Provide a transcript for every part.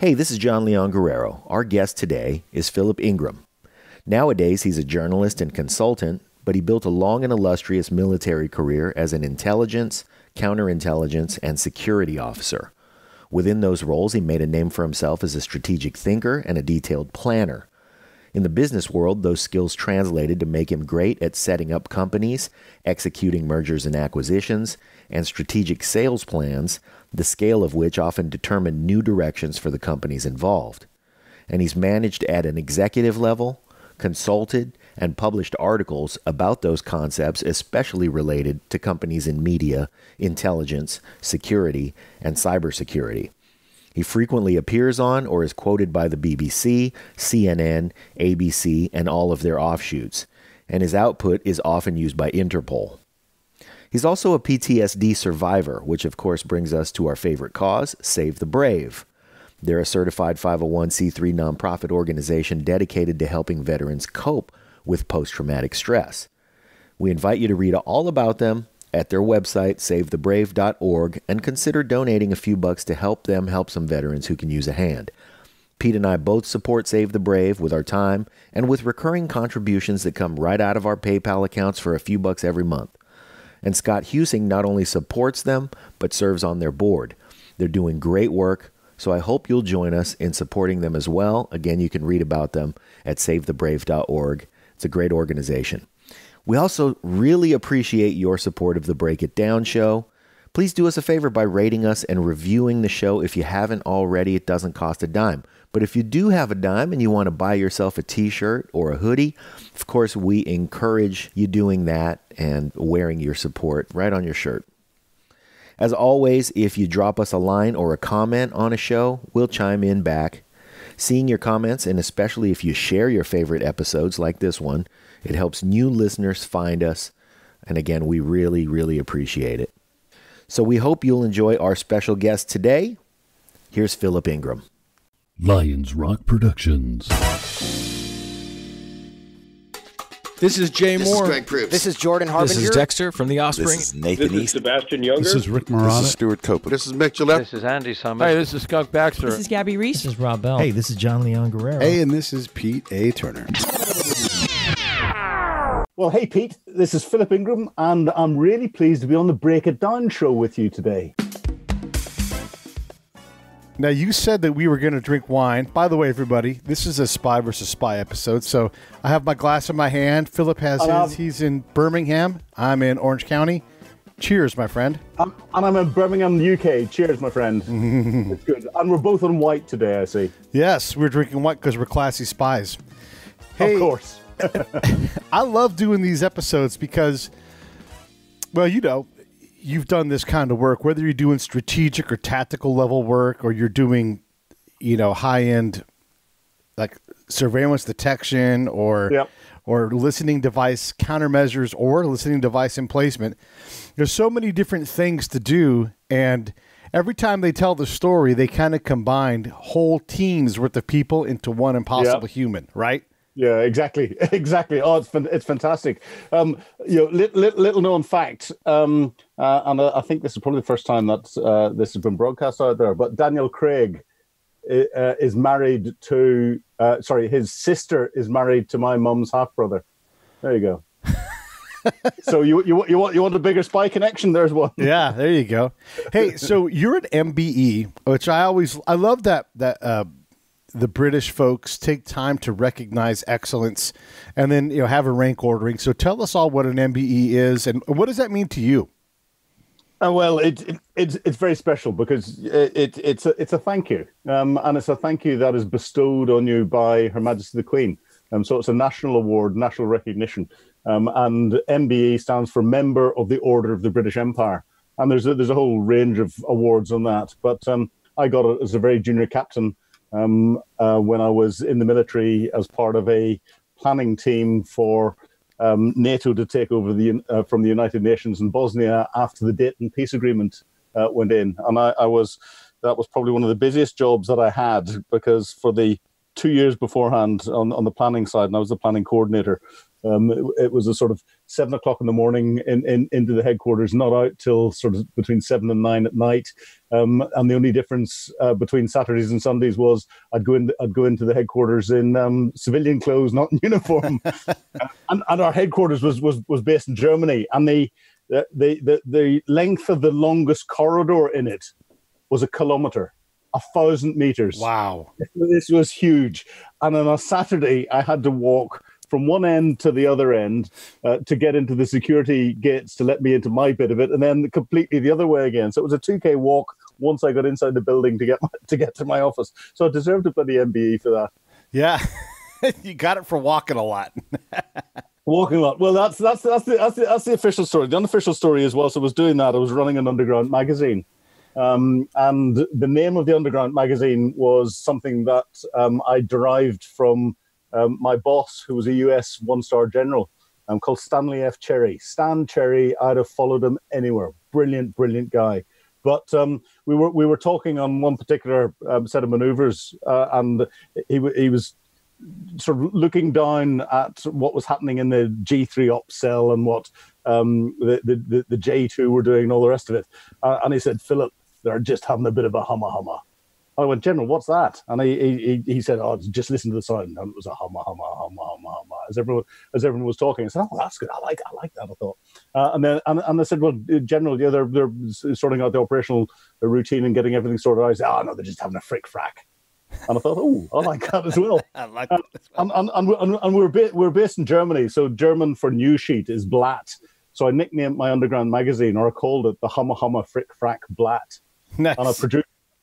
Hey, this is John Leon Guerrero. Our guest today is Philip Ingram. Nowadays, he's a journalist and consultant, but he built a long and illustrious military career as an intelligence, counterintelligence, and security officer. Within those roles, he made a name for himself as a strategic thinker and a detailed planner. In the business world, those skills translated to make him great at setting up companies, executing mergers and acquisitions, and strategic sales plans, the scale of which often determined new directions for the companies involved. And he's managed at an executive level, consulted, and published articles about those concepts, especially related to companies in media, intelligence, security, and cybersecurity. He frequently appears on or is quoted by the BBC, CNN, ABC, and all of their offshoots, and his output is often used by Interpol. He's also a PTSD survivor, which of course brings us to our favorite cause, Save the Brave. They're a certified 501c3 nonprofit organization dedicated to helping veterans cope with post-traumatic stress. We invite you to read all about them at their website, savethebrave.org, and consider donating a few bucks to help them help some veterans who can use a hand. Pete and I both support Save the Brave with our time and with recurring contributions that come right out of our PayPal accounts for a few bucks every month. And Scott Husing not only supports them, but serves on their board. They're doing great work, so I hope you'll join us in supporting them as well. Again, you can read about them at savethebrave.org. It's a great organization. We also really appreciate your support of the Break It Down show. Please do us a favor by rating us and reviewing the show if you haven't already. It doesn't cost a dime. But if you do have a dime and you want to buy yourself a t-shirt or a hoodie, of course, we encourage you doing that and wearing your support right on your shirt. As always, if you drop us a line or a comment on a show, we'll chime in back. Seeing your comments, and especially if you share your favorite episodes like this one, it helps new listeners find us. And again, we really, really appreciate it. So we hope you'll enjoy our special guest today. Here's Philip Ingram. Lions Rock Productions. This is Jay Moore. This is Greg Proops. This is Jordan Harbinger. This is Dexter from The Offspring. This is Nathan East. This is Sebastian Younger. This is Rick Morata. This is Stuart Copeland. This is Mick Gillette. This is Andy Summers. Hey, this is Skunk Baxter. This is Gabby Reese. This is Rob Bell. Hey, this is John Leon Guerrero. Hey, and this is Pete A. Turner. Well, hey, Pete, this is Philip Ingram, and I'm really pleased to be on the Break It Down show with you today. Now, you said that we were going to drink wine. By the way, everybody, this is a Spy versus Spy episode, so I have my glass in my hand. Philip has his. He's in Birmingham. I'm in Orange County. Cheers, my friend. I'm in Birmingham, the UK. Cheers, my friend. It's good. And we're both on white today, I see. Yes, we're drinking white because we're classy spies. Hey, of course. I love doing these episodes because, well, you know, you've done this kind of work, whether you're doing strategic or tactical level work, or you're doing, you know, high-end like surveillance detection or listening device countermeasures or listening device emplacement. There's so many different things to do, and every time they tell the story, they kind of combined whole teams worth of people into one impossible human, right? Yeah, exactly. Exactly. Oh, it's fantastic. You know, little known fact, and I think this is probably the first time that this has been broadcast out there, but Daniel Craig is married to, sorry, his sister is married to my mum's half-brother. There you go. So you want a bigger spy connection? There's one. Yeah, there you go. Hey, so you're at MBE, which I love that the British folks take time to recognize excellence and then, you know, have a rank ordering. So tell us all what an MBE is and what does that mean to you? Well, it's very special because it's a thank you. And it's a thank you that is bestowed on you by Her Majesty the Queen. So it's a national award, national recognition. And MBE stands for Member of the Order of the British Empire. And there's a whole range of awards on that. But I got it as a very junior captain when I was in the military as part of a planning team for NATO to take over from the United Nations in Bosnia after the Dayton Peace Agreement went in. And that was probably one of the busiest jobs that I had, because for the 2 years beforehand on the planning side, and I was the planning coordinator, it was a sort of 7 o'clock in the morning into the headquarters, not out till sort of between 7 and 9 at night. And the only difference between Saturdays and Sundays was I'd go into the headquarters in civilian clothes, not in uniform. and our headquarters was based in Germany, and the length of the longest corridor in it was a kilometer. 1,000 meters. Wow. This was huge. And on a Saturday, I had to walk from one end to the other end to get into the security gates to let me into my bit of it, and then completely the other way again. So it was a 2K walk once I got inside the building to get to my office. So I deserved a bloody MBE for that. Yeah. You got it for walking a lot. Walking a lot. Well, that's the official story. The unofficial story is, whilst I was doing that, I was running an underground magazine. And the name of the underground magazine was something that I derived from my boss, who was a US one-star general, called Stanley F. Cherry. Stan Cherry, I'd have followed him anywhere. Brilliant, brilliant guy. But we were talking on one particular set of maneuvers, and he was sort of looking down at what was happening in the G3 op cell and what the J2 were doing and all the rest of it. And he said, "Philip, they're just having a bit of a hummer." I went, "General, what's that?" And he said, "Oh, just listen to the sound." And it was a hummer as everyone was talking. I said, "Oh, that's good. I like that." I thought, and I said, "Well, General, yeah, they're sorting out the operational routine and getting everything sorted out." I said, "Oh no, they're just having a frick-frack." And I thought, "Oh, I like that as well." I like that as well. And we're based in Germany, so German for new sheet is Blatt. So I nicknamed my underground magazine, or I called it the Hummer Frick Frack Blatt. Nice. And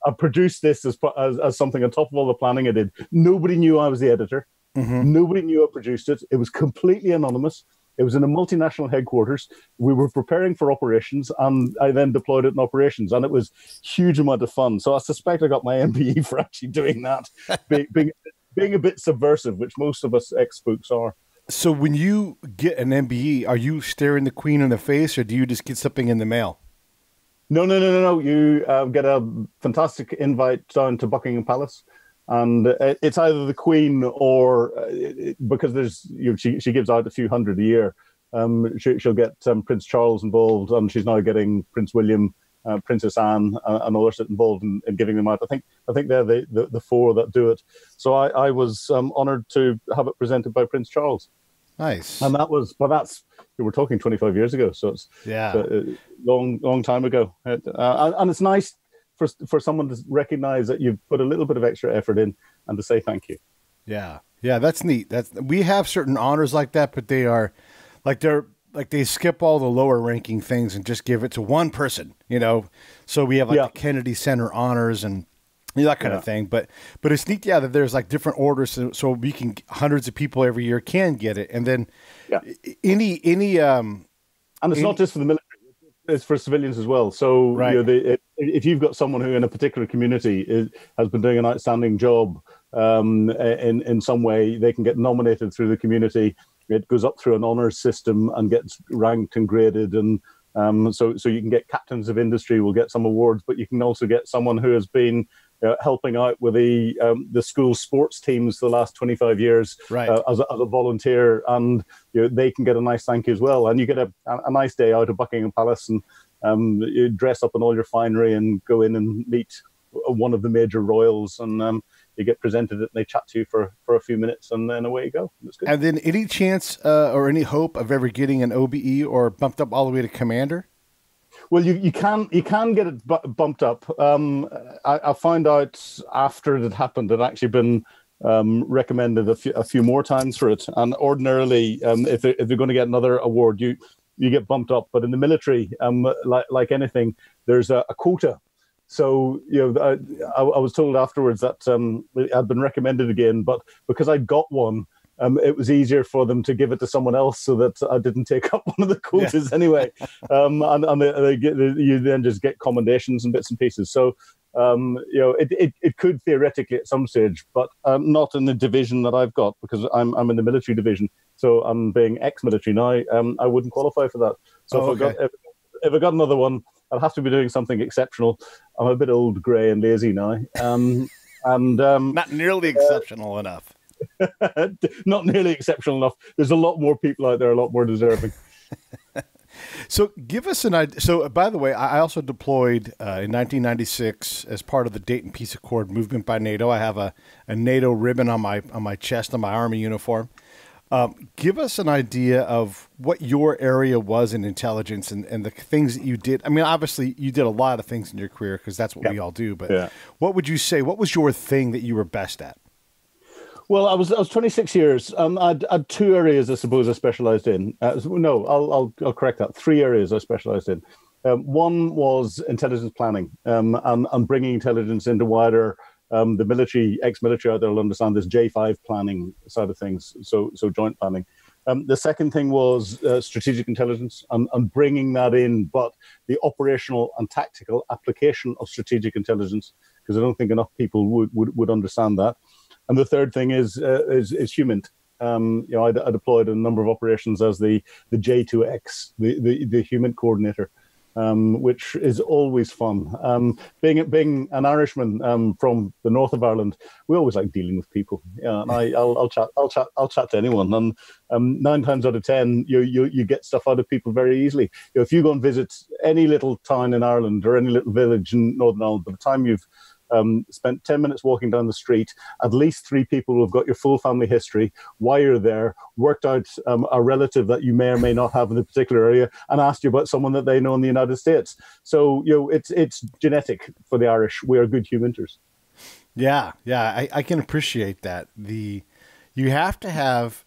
I produced this as something on top of all the planning I did. Nobody knew I was the editor. Mm-hmm. Nobody knew I produced it. It was completely anonymous. It was in a multinational headquarters. We were preparing for operations, and I then deployed it in operations, and it was a huge amount of fun. So I suspect I got my MBE for actually doing that, being a bit subversive, which most of us ex-spooks are. So when you get an MBE, are you staring the Queen in the face, or do you just get something in the mail? No. You get a fantastic invite down to Buckingham Palace. And it's either the Queen or because there's, you know, she gives out a few hundred a year. She'll get Prince Charles involved, and she's now getting Prince William, Princess Anne, and all that involved in giving them out. I think they're the four that do it. So I was honoured to have it presented by Prince Charles. Nice. And that was, but that's, we're talking 25 years ago, so it's a long time ago. And it's nice for someone to recognize that you've put a little bit of extra effort in and to say thank you. Yeah, that's neat. We have certain honors like that, but they skip all the lower ranking things and just give it to one person, you know. So we have the Kennedy Center honors and that kind of thing. But it's neat, that there's like different orders, so we can, hundreds of people every year can get it, and then and it's not just for the military. It's for civilians as well. So if you've got someone who in a particular community has been doing an outstanding job in some way, they can get nominated through the community. It goes up through an honours system and gets ranked and graded. And so you can get captains of industry will get some awards, but you can also get someone who has been helping out with the school sports teams for the last 25 years as a volunteer, and they can get a nice thank you as well. And you get a nice day out of Buckingham Palace, and you dress up in all your finery and go in and meet one of the major royals, and you get presented it, and they chat to you for a few minutes, and then away you go. It's good. And then any chance or any hope of ever getting an OBE or bumped up all the way to commander? Well, you can get it bumped up. I found out after it had happened, I'd actually been recommended a few more times for it. And ordinarily, if you're going to get another award, you get bumped up. But in the military, like anything, there's a quota. So I was told afterwards that I'd been recommended again, but because I got one, it was easier for them to give it to someone else so that I didn't take up one of the quotas anyway. You then just get commendations and bits and pieces. So, it could theoretically at some stage, but not in the division that I've got, because I'm in the military division. So I'm being ex-military now. I wouldn't qualify for that. So if I got another one, I'd have to be doing something exceptional. I'm a bit old, grey and lazy now. Not nearly exceptional enough. Not nearly exceptional enough. There's a lot more people out there, a lot more deserving. So give us an idea. So, by the way, I also deployed in 1996 as part of the Dayton Peace Accord movement by NATO. I have a NATO ribbon on my chest, on my Army uniform. Give us an idea of what your area was in intelligence and the things that you did. I mean, obviously, you did a lot of things in your career because that's what we all do. But what would you say? What was your thing that you were best at? Well, I was 26 years. I had two areas I suppose I specialized in. No, I'll correct that. Three areas I specialized in. One was intelligence planning and bringing intelligence into wider. The military, ex-military out there will understand this J5 planning side of things, so joint planning. The second thing was strategic intelligence and bringing that in, but the operational and tactical application of strategic intelligence, because I don't think enough people would understand that. And the third thing is Humint. You know, I deployed a number of operations as the J2X, the Humint coordinator. Which is always fun. Being an Irishman from the north of Ireland, we always like dealing with people. Yeah, and I'll chat to anyone. And 9 times out of 10, you get stuff out of people very easily. You know, if you go and visit any little town in Ireland or any little village in Northern Ireland, by the time you've spent 10 minutes walking down the street, at least 3 people have got your full family history, why you're there, worked out a relative that you may or may not have in the particular area, and asked you about someone that they know in the United States. So, you know, it's genetic for the Irish. We are good huminters. Yeah, yeah, I can appreciate that. You have to have,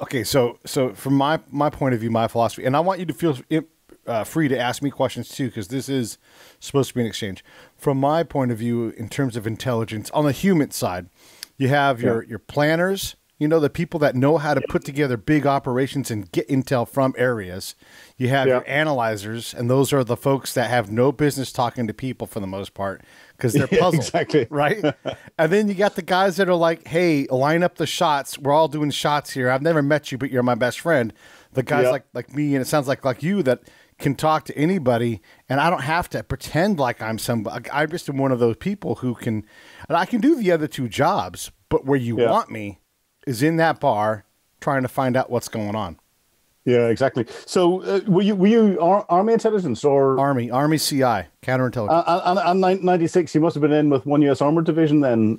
okay, so from my point of view, my philosophy, and I want you to feel free to ask me questions too, because this is supposed to be an exchange. From my point of view, in terms of intelligence, on the human side, you have your planners, you know, the people that know how to put together big operations and get intel from areas. You have your analyzers, and those are the folks that have no business talking to people for the most part because they're puzzled, exactly. Right? And then you got the guys that are like, hey, line up the shots. We're all doing shots here. I've never met you, but you're my best friend. The guys like me, and it sounds like you, that can talk to anybody, and I don't have to pretend like I'm somebody. I just am one of those people who can, and I can do the other two jobs, but where you want me is in that bar trying to find out what's going on. Yeah, exactly. So were you Army intelligence or? Army CI, counterintelligence. And 96, you must have been in with 1 U.S. Armored Division then,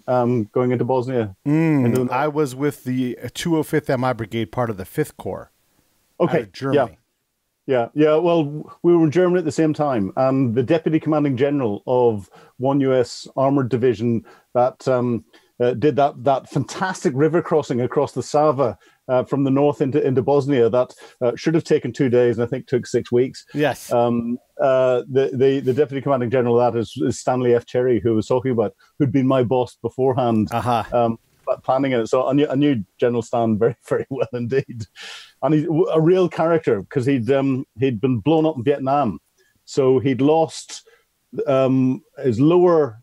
going into Bosnia. Into I was with the 205th MI Brigade, part of the 5th Corps. Okay. Out of Germany. Yeah. Yeah. Well, we were in Germany at the same time, and the Deputy Commanding General of 1 U.S. Armored Division that did that fantastic river crossing across the Sava from the north into Bosnia that should have taken 2 days and I think took 6 weeks. Yes. The Deputy Commanding General of that is Stanley F. Cherry, who I was talking about, who'd been my boss beforehand. Uh-huh. Planning it. So I knew General Stan very, very well indeed. And he's a real character because he'd been blown up in Vietnam. So he'd lost one of his lower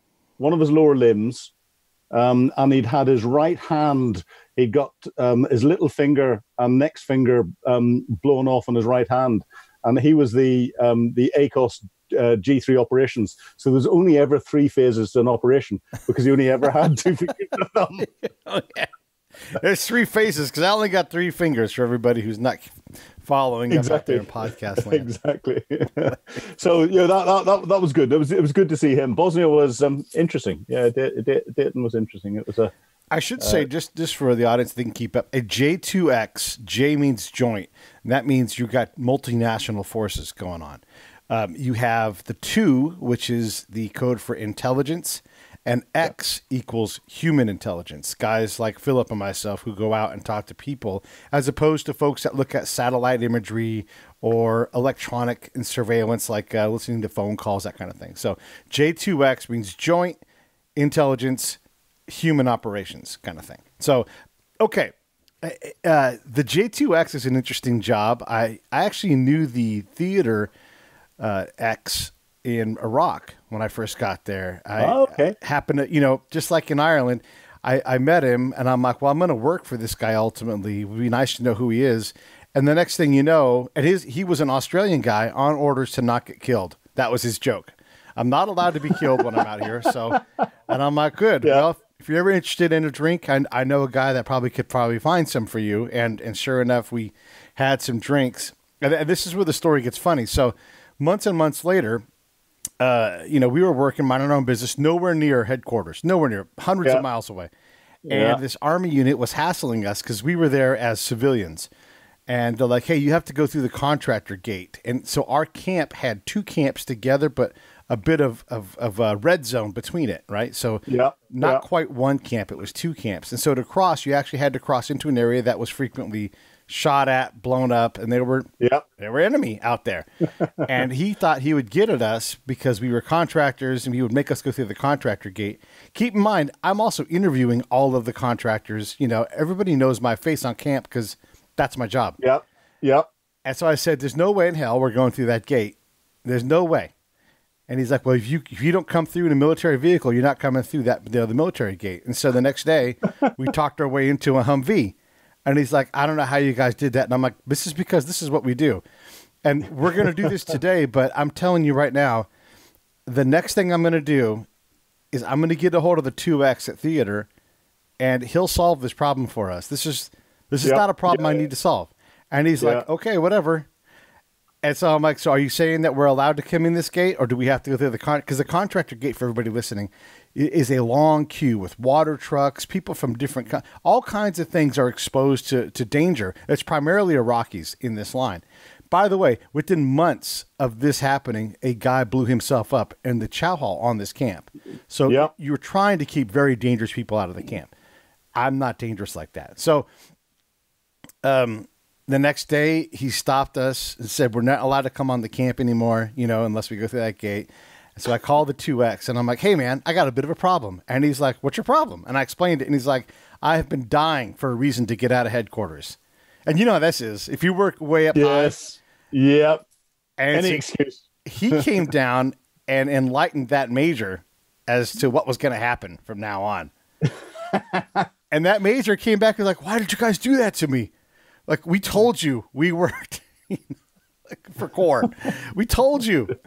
limbs, and he'd had his right hand. He'd got his little finger and next finger blown off on his right hand. And he was the ACOS G3 operations. So there's only ever 3 phases to an operation because you only ever had 2 fingers. There's 3 phases because I only got 3 fingers for everybody who's not following exactly up out there in podcast land. Exactly. So yeah, that was good. It was good to see him. Bosnia was interesting. Yeah, Dayton was interesting. It was a. I should say just for the audience, they can keep up. A J2X. J means joint. And that means you got multinational forces going on. You have the 2, which is the code for intelligence, and X equals human intelligence. Guys like Philip and myself who go out and talk to people, as opposed to folks that look at satellite imagery or electronic and surveillance, like listening to phone calls, that kind of thing. So J2X means joint intelligence, human operations kind of thing. So, okay. The J2X is an interesting job. I actually knew the theater X in Iraq when I first got there. I happened to, you know, just like in Ireland, I met him and I'm like, well, I'm going to work for this guy ultimately. It would be nice to know who he is. And the next thing you know, he was an Australian guy on orders to not get killed. That was his joke. I'm not allowed to be killed when I'm out here. So, and I'm like, good. Yeah. Well, if you're ever interested in a drink, I know a guy that probably could find some for you. And sure enough, we had some drinks. And this is where the story gets funny. So months and months later, you know, we were working, minding our own business, nowhere near headquarters, nowhere near, hundreds of miles away. And this army unit was hassling us because we were there as civilians. And they're like, hey, you have to go through the contractor gate. And so our camp had two camps together, but a bit of a red zone between it, right? So not quite one camp. It was two camps. And so to cross, you actually had to cross into an area that was frequently shot at, blown up, and they were enemy out there. And he thought he would get at us because we were contractors, and he would make us go through the contractor gate. Keep in mind, I'm also interviewing all of the contractors. You know, everybody knows my face on camp because that's my job. Yep. Yep. And so I said, there's no way in hell we're going through that gate. There's no way. And he's like, well, if you don't come through in a military vehicle, you're not coming through that the military gate. And so the next day, we talked our way into a Humvee. And he's like, I don't know how you guys did that. And I'm like, this is because this is what we do. And we're going to do this today, but I'm telling you right now, the next thing I'm going to do is I'm going to get a hold of the 2X at theater, and he'll solve this problem for us. This is not a problem I need to solve. And he's like, okay, whatever. And so I'm like, so are you saying that we're allowed to come in this gate, or do we have to go through the because the contractor gate, for everybody listening, is a long queue with water trucks, people from different all kinds of things are exposed to danger. It's primarily Iraqis in this line. By the way, within months of this happening, a guy blew himself up in the chow hall on this camp. So you're trying to keep very dangerous people out of the camp. I'm not dangerous like that. So the next day, he stopped us and said, we're not allowed to come on the camp anymore, you know, unless we go through that gate. And so I called the 2X, and I'm like, hey, man, I got a bit of a problem. And he's like, what's your problem? And I explained it, and he's like, I have been dying for a reason to get out of headquarters. And you know how this is. If you work way up high. Yep. Any excuse. He came down and enlightened that major as to what was going to happen from now on. And that major came back and was like, why did you guys do that to me? Like, we told you we worked for corps. We told you.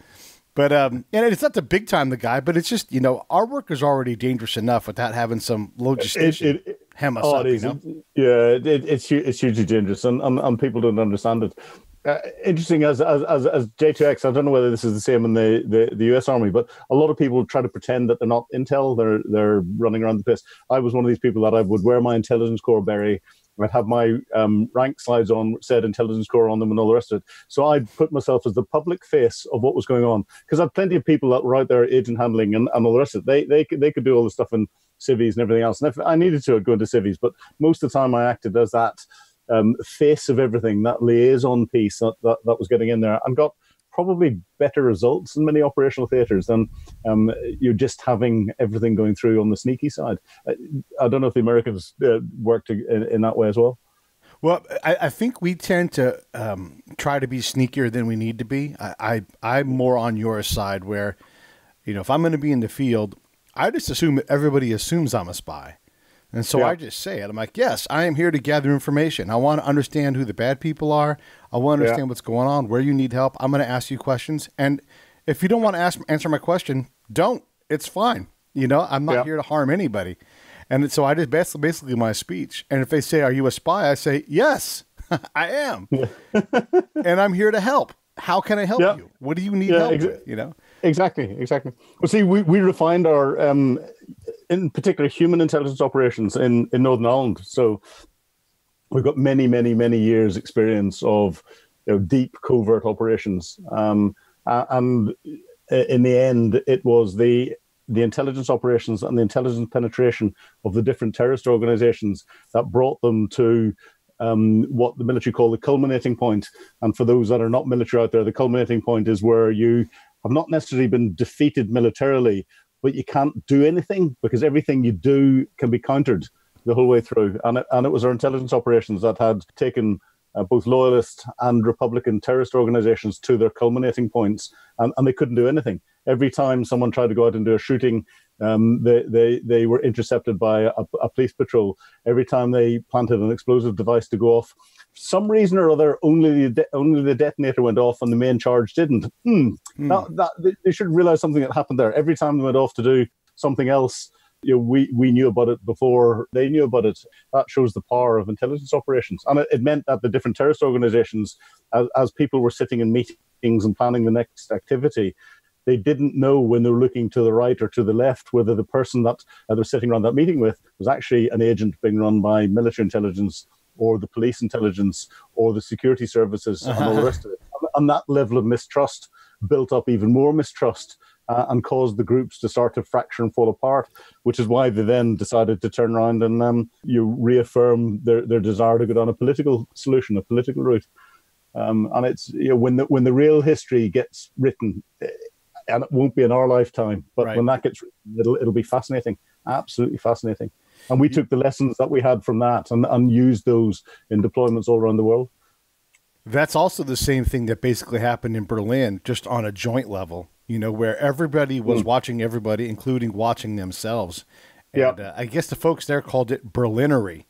But, and it's not to big time the guy, but it's just, you know, our work is already dangerous enough without having some legislation hem us up, you know? Yeah, it's hugely dangerous, and people don't understand it. Interesting, as J2X, I don't know whether this is the same in the U.S. Army, but a lot of people try to pretend that they're not intel. They're running around the place. I was one of these people that I would wear my intelligence corps beret. I'd have my rank slides on, said intelligence corps on them and all the rest of it. So I'd put myself as the public face of what was going on, because I had plenty of people that were out there agent handling and all the rest of it. They could do all the stuff in civvies and everything else. And if I needed to, I'd go into civvies. But most of the time I acted as that face of everything, that liaison piece that was getting in there, and got probably better results in many operational theatres than you're just having everything going through on the sneaky side. I don't know if the Americans worked in that way as well. Well, I think we tend to try to be sneakier than we need to be. I'm more on your side where, you know, if I'm going to be in the field, I just assume everybody assumes I'm a spy. And so I just say it. I'm like, yes, I am here to gather information. I want to understand who the bad people are. I want to understand what's going on, where you need help. I'm going to ask you questions. And if you don't want to answer my question, don't. It's fine. You know, I'm not here to harm anybody. And so I just basically my speech. And if they say, are you a spy? I say, yes, I am. And I'm here to help. How can I help you? What do you need help with? You know? Exactly, exactly. Well, see, we refined our, in particular, human intelligence operations in Northern Ireland. So we've got many, many, many years' experience of, you know, deep covert operations. And in the end, it was the intelligence operations and the intelligence penetration of the different terrorist organizations that brought them to what the military call the culminating point. And for those that are not military out there, the culminating point is where you have not necessarily been defeated militarily, but you can't do anything because everything you do can be countered the whole way through. And it was our intelligence operations that had taken both loyalist and Republican terrorist organizations to their culminating points, and they couldn't do anything. Every time someone tried to go out and do a shooting, they were intercepted by a police patrol. Every time they planted an explosive device to go off, for some reason or other, only the detonator went off and the main charge didn't. Now, they should realize something that happened there. Every time they went off to do something else, you know, we knew about it before they knew about it. That shows the power of intelligence operations. And it meant that the different terrorist organizations, as people were sitting in meetings and planning the next activity, they didn't know when they were looking to the right or to the left whether the person that they're sitting around that meeting with was actually an agent being run by military intelligence or the police intelligence or the security services and all the rest of it. And that level of mistrust built up even more mistrust and caused the groups to start to fracture and fall apart, which is why they then decided to turn around and reaffirm their desire to go down a political solution, a political route. And it's when the real history gets written, and it won't be in our lifetime, but right. When that gets written, it'll be fascinating, absolutely fascinating. And we took the lessons that we had from that and used those in deployments all around the world. That's also the same thing that basically happened in Berlin, just on a joint level, where everybody was watching everybody, including watching themselves. And I guess the folks there called it Berlinery.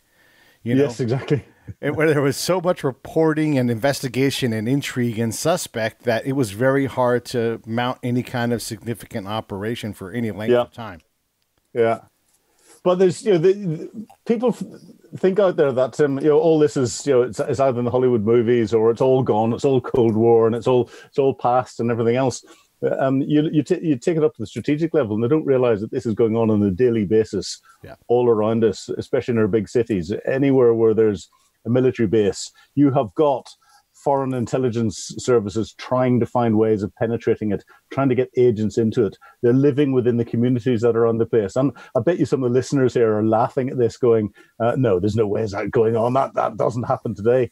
Yes, exactly. Where there was so much reporting and investigation and intrigue and suspect that it was very hard to mount any kind of significant operation for any length of time. Yeah. But there's, people think out there that, all this is, it's either in the Hollywood movies or it's all gone, it's all Cold War and it's all past and everything else. You take it up to the strategic level, and they don't realize that this is going on a daily basis all around us, especially in our big cities. Anywhere where there's a military base, you have got foreign intelligence services trying to find ways of penetrating it, trying to get agents into it. They're living within the communities that are on the place. And I bet you some of the listeners here are laughing at this going, no, there's no way is that going on. That doesn't happen today.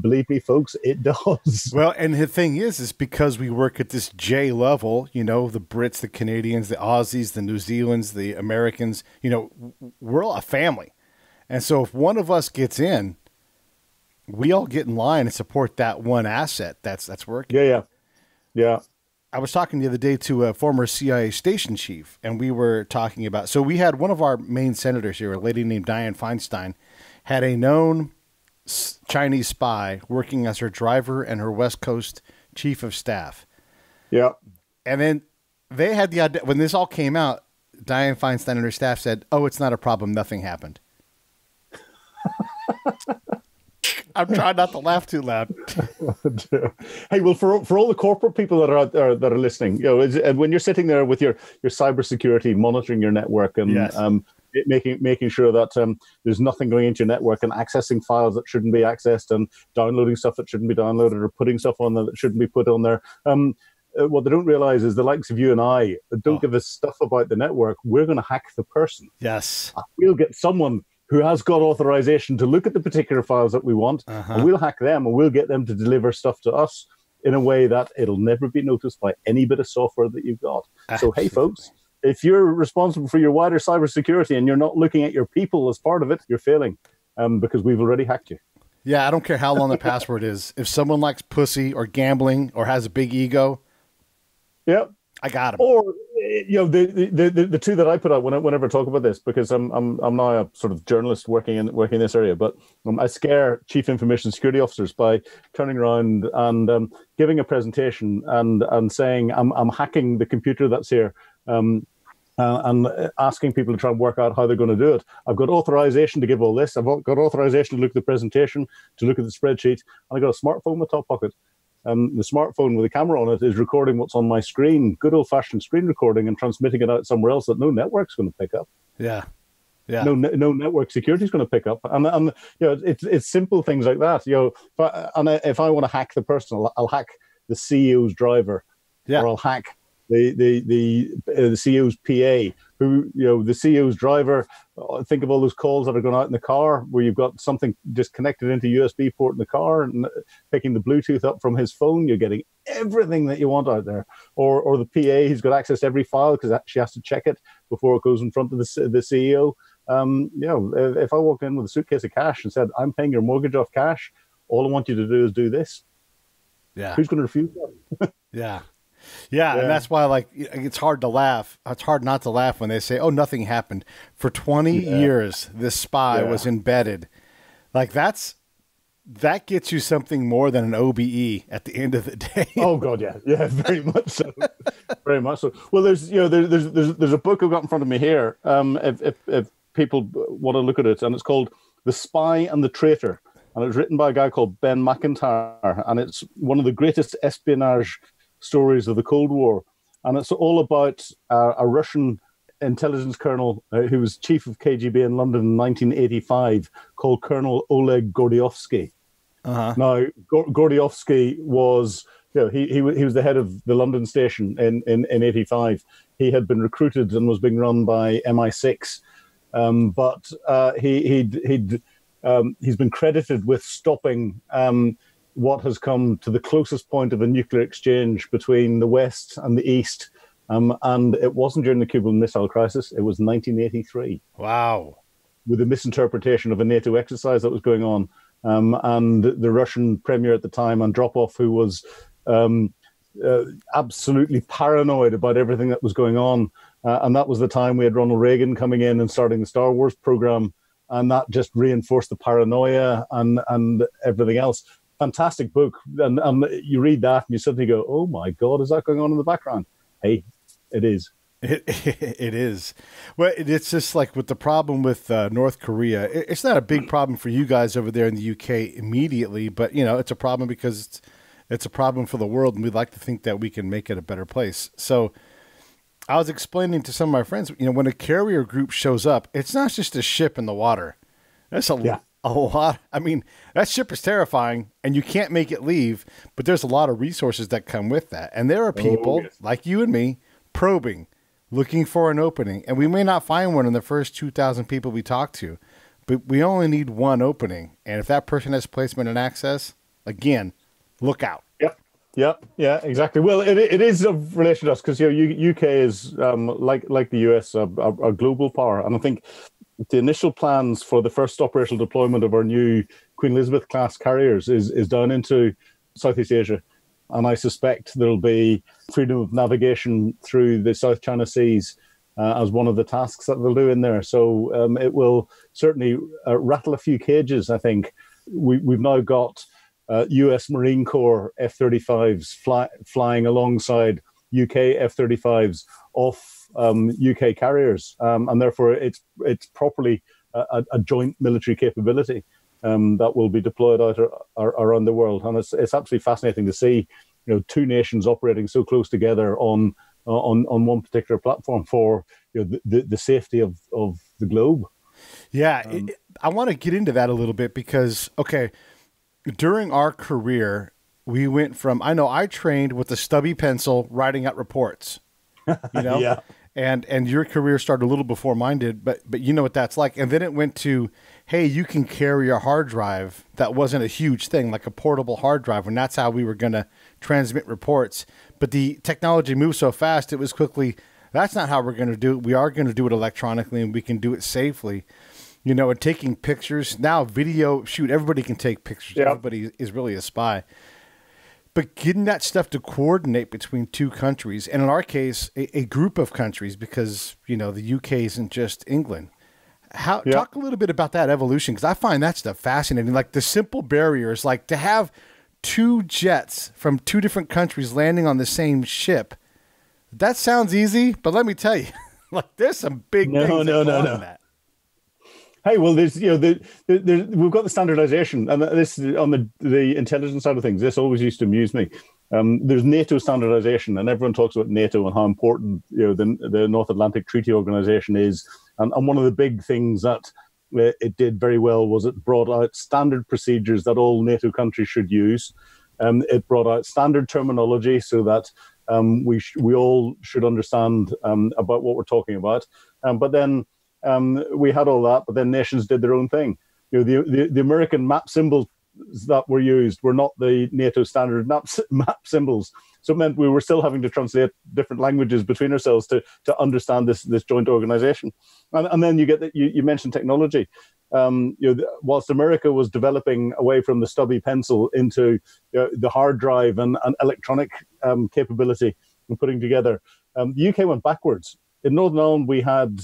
Believe me, folks, it does. Well, and the thing is because we work at this J level, the Brits, the Canadians, the Aussies, the New Zealands, the Americans, we're all a family. And so if one of us gets in, we all get in line and support that one asset that's working. Yeah. I was talking the other day to a former CIA station chief, and we were talking about, so we had one of our main senators here, a lady named Dianne Feinstein, had a known Chinese spy working as her driver and her West Coast chief of staff. Yeah. And then they had the idea, when this all came out, Dianne Feinstein and her staff said, "Oh, it's not a problem. Nothing happened." I'm trying not to laugh too loud. Hey, well, for all the corporate people that are out there that are listening, when you're sitting there with your cybersecurity, monitoring your network and making sure that there's nothing going into your network and accessing files that shouldn't be accessed and downloading stuff that shouldn't be downloaded or putting stuff on there that shouldn't be put on there. What they don't realize is the likes of you and I don't give a stuff about the network. We're going to hack the person. Yes. We'll get someone who has got authorization to look at the particular files that we want, and we'll hack them, and we'll get them to deliver stuff to us in a way that it'll never be noticed by any bit of software that you've got. Absolutely. So, hey, folks, if you're responsible for your wider cybersecurity and you're not looking at your people as part of it, you're failing because we've already hacked you. Yeah, I don't care how long the password is. If someone likes pussy or gambling or has a big ego, I got him. Or the two that I put out whenever I talk about this, because I'm now a sort of journalist working in this area, but I scare chief information security officers by turning around and giving a presentation and saying I'm hacking the computer that's here, and asking people to try and work out how they're going to do it. I've got authorization to give all this. I've got authorization to look at the presentation, to look at the spreadsheet, and I've got a smartphone in my top pocket. The smartphone with a camera on it is recording what's on my screen, good old-fashioned screen recording, and transmitting it out somewhere else that no network's going to pick up. Yeah. No network security is going to pick up. And it's simple things like that. If I want to hack the person, I'll hack the CEO's driver, or I'll hack the CEO's PA, who, the CEO's driver, think of all those calls that are going out in the car where you've got something just connected into USB port in the car and picking the Bluetooth up from his phone, you're getting everything that you want out there. Or the PA who's got access to every file because she has to check it before it goes in front of the CEO. If I walk in with a suitcase of cash and said, "I'm paying your mortgage off cash, all I want you to do is do this." Yeah. Who's going to refuse that? Yeah, and that's why, it's hard to laugh. It's hard not to laugh when they say, "Oh, nothing happened." For 20 years, this spy was embedded. Like, that's that gets you something more than an OBE at the end of the day. Oh God, yeah, yeah, very much so, very much so. Well, there's, you know, there's a book I've got in front of me here. If people want to look at it, and it's called "The Spy and the Traitor," and it was written by a guy called Ben McIntyre, and it's one of the greatest espionage stories of the Cold War, and it's all about a Russian intelligence colonel who was chief of KGB in London in 1985, called Colonel Oleg Gordievsky. Uh-huh. Now, Gordievsky was, you know, he was the head of the London station in 85. He had been recruited and was being run by MI6, but he's been credited with stopping what has come to the closest point of a nuclear exchange between the West and the East. And it wasn't during the Cuban Missile Crisis. It was 1983. Wow. With a misinterpretation of a NATO exercise that was going on. And the Russian premier at the time, Andropov, who was absolutely paranoid about everything that was going on. And that was the time we had Ronald Reagan coming in and starting the Star Wars program. And that just reinforced the paranoia and everything else. Fantastic book. And you read that and you suddenly go, oh, my God, is that going on in the background? Hey, it is. It is. Well, it's just like with the problem with North Korea. It's not a big problem for you guys over there in the UK immediately, but, you know, it's a problem because it's a problem for the world, and we'd like to think that we can make it a better place. So I was explaining to some of my friends, you know, when a carrier group shows up, it's not just a ship in the water. That's a lot. I mean, that ship is terrifying, and you can't make it leave, but there's a lot of resources that come with that. And there are people like you and me probing, looking for an opening. And we may not find one in the first 2,000 people we talk to, but we only need one opening. And if that person has placement and access, again, look out. Yep. Yep. Yeah, exactly. Well, it is of relation to us because, you know, UK is, like the US, a global power. And I think the initial plans for the first operational deployment of our new Queen Elizabeth-class carriers is down into Southeast Asia. And I suspect there'll be freedom of navigation through the South China Seas as one of the tasks that they'll do in there. So it will certainly rattle a few cages, I think. We've now got US Marine Corps F-35s flying alongside UK F-35s off UK carriers, and therefore it's properly a joint military capability that will be deployed out around the world, and it's absolutely fascinating to see, you know, two nations operating so close together on one particular platform for, you know, the safety of the globe. Yeah, I want to get into that a little bit because, okay, during our career, we went from, I know I trained with a stubby pencil writing out reports, you know, yeah. And your career started a little before mine did, but you know what that's like. And then it went to, hey, you can carry a hard drive. That wasn't a huge thing, like a portable hard drive. And that's how we were going to transmit reports. But the technology moved so fast, it was quickly, that's not how we're going to do it. We are going to do it electronically, and we can do it safely. You know, and taking pictures now, video, shoot, everybody can take pictures. Yep. Everybody is really a spy. But getting that stuff to coordinate between two countries, and in our case, a group of countries, because, you know, the UK isn't just England. Talk a little bit about that evolution, because I find that stuff fascinating. Like the simple barriers, like to have two jets from two different countries landing on the same ship. That sounds easy, but let me tell you, like there's some big things in that. Hey, well, there's, you know, we've got the standardization, and this on the intelligence side of things. This always used to amuse me. There's NATO standardization, and everyone talks about NATO and how important, you know, the North Atlantic Treaty Organization is. And one of the big things that it did very well was it brought out standard procedures that all NATO countries should use. It brought out standard terminology so that we all should understand about what we're talking about. But then we had all that, but then nations did their own thing. You know, the American map symbols that were used were not the NATO standard map symbols. So it meant we were still having to translate different languages between ourselves to understand this joint organization. And then you get that you mentioned technology. You know, whilst America was developing away from the stubby pencil into, you know, the hard drive and electronic capability and putting together, the UK went backwards. In Northern Ireland, we had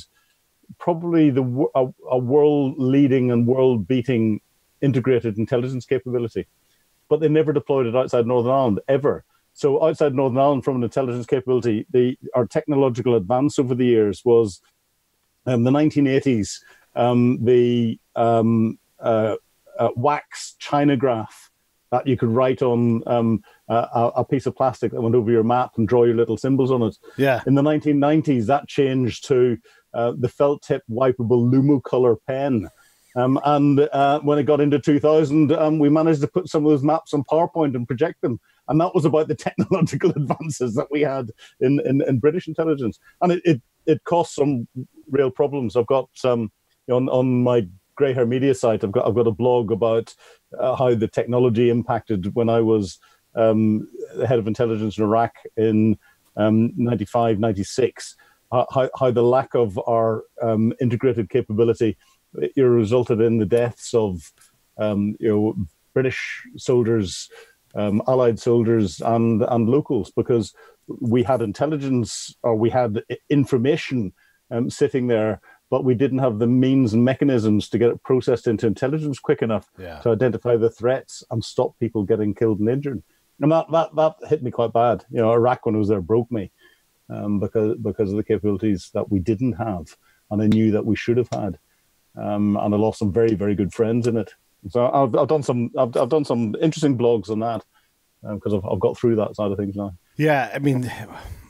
probably a world-leading and world-beating integrated intelligence capability. But they never deployed it outside Northern Ireland, ever. So outside Northern Ireland, from an intelligence capability, our technological advance over the years was the 1980s, the wax chinograph that you could write on a piece of plastic that went over your map and draw your little symbols on it. Yeah. In the 1990s, that changed to the felt-tip wipeable Lumo-color pen. And when it got into 2000, we managed to put some of those maps on PowerPoint and project them. And that was about the technological advances that we had in British intelligence. And it caused some real problems. I've got on my Grey Hare Media site, I've got a blog about how the technology impacted when I was the head of intelligence in Iraq in 95, 96, how the lack of our integrated capability resulted in the deaths of British soldiers, Allied soldiers, and locals, because we had intelligence, or we had information sitting there, but we didn't have the means and mechanisms to get it processed into intelligence quick enough to identify the threats and stop people getting killed and injured. And that hit me quite bad. You know, Iraq, when I was there, broke me because of the capabilities that we didn't have, and I knew that we should have had. And I lost some very, very good friends in it. So I've done some interesting blogs on that because I've got through that side of things now. Yeah, I mean,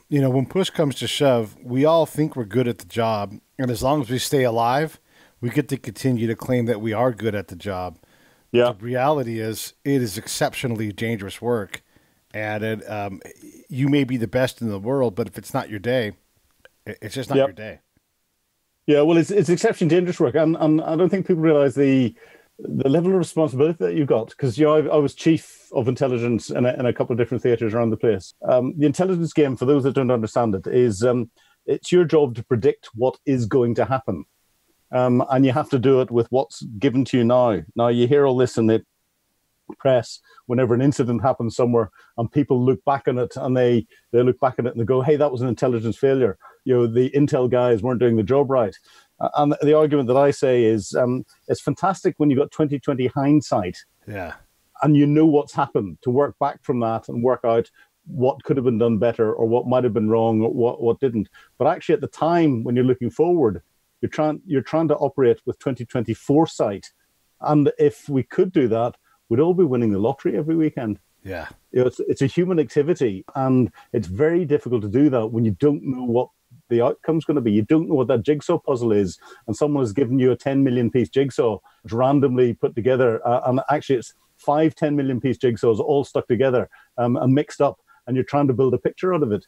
you know, when push comes to shove, we all think we're good at the job, and as long as we stay alive, we get to continue to claim that we are good at the job. Yeah. The reality is, it is exceptionally dangerous work, and it, you may be the best in the world, but if it's not your day, it's just not your day. Yeah, well, it's exceptionally dangerous work, and I don't think people realize the level of responsibility that you've got, because I was chief of intelligence in a couple of different theatres around the place. The intelligence game, for those that don't understand it, is it's your job to predict what is going to happen, and you have to do it with what's given to you now. Now, you hear all this in the press whenever an incident happens somewhere, and people look back on it, and they look back on it and they go, hey, that was an intelligence failure. You know, the intel guys weren't doing the job right. And the argument that I say is it's fantastic when you've got 20/20 hindsight, and you know what's happened, to work back from that and work out what could have been done better, or what might have been wrong, or what didn't. But actually, at the time when you're looking forward, you're trying to operate with 20/20 foresight. And if we could do that, we'd all be winning the lottery every weekend. Yeah, you know, it's a human activity, and it's very difficult to do that when you don't know what the outcome's going to be. You don't know what that jigsaw puzzle is, and someone has given you a 10 million piece jigsaw randomly put together, and actually it's 5 10 million piece jigsaws all stuck together and mixed up, and you're trying to build a picture out of it.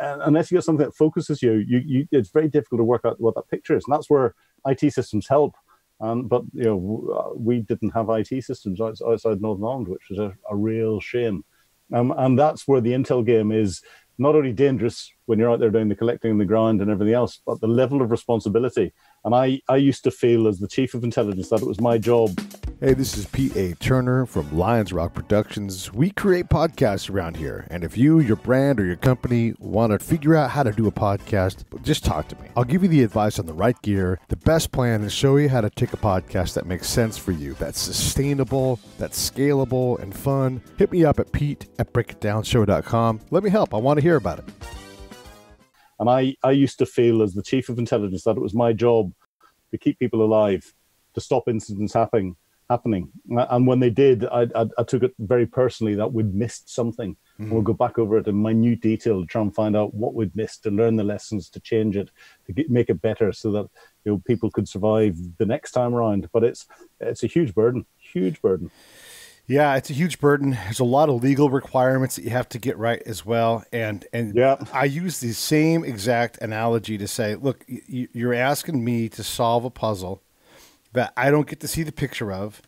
Unless you get something that focuses you, it's very difficult to work out what that picture is, and that's where IT systems help. But you know, we didn't have IT systems outside Northern Ireland, which was a real shame. And that's where the intel game is not only dangerous when you're out there doing the collecting on the ground and everything else, but the level of responsibility. And I used to feel, as the chief of intelligence, that it was my job. Hey, this is Pete A. Turner from Lions Rock Productions. We create podcasts around here. And if you, your brand, or your company want to figure out how to do a podcast, just talk to me. I'll give you the advice on the right gear, the best plan, and show you how to take a podcast that makes sense for you, that's sustainable, that's scalable, and fun. Hit me up at pete@breakitdownshow.com. Let me help. I want to hear about it. And I used to feel, as the chief of intelligence, that it was my job to keep people alive, to stop incidents happening. And when they did, I took it very personally that we'd missed something. And we'll go back over it in minute detail to try and find out what we'd missed, to learn the lessons, to change it, to make it better, so that you know people could survive the next time around. But it's a huge burden. Yeah, it's a huge burden. There's a lot of legal requirements that you have to get right as well. And I use the same exact analogy to say, look, you're asking me to solve a puzzle that I don't get to see the picture of.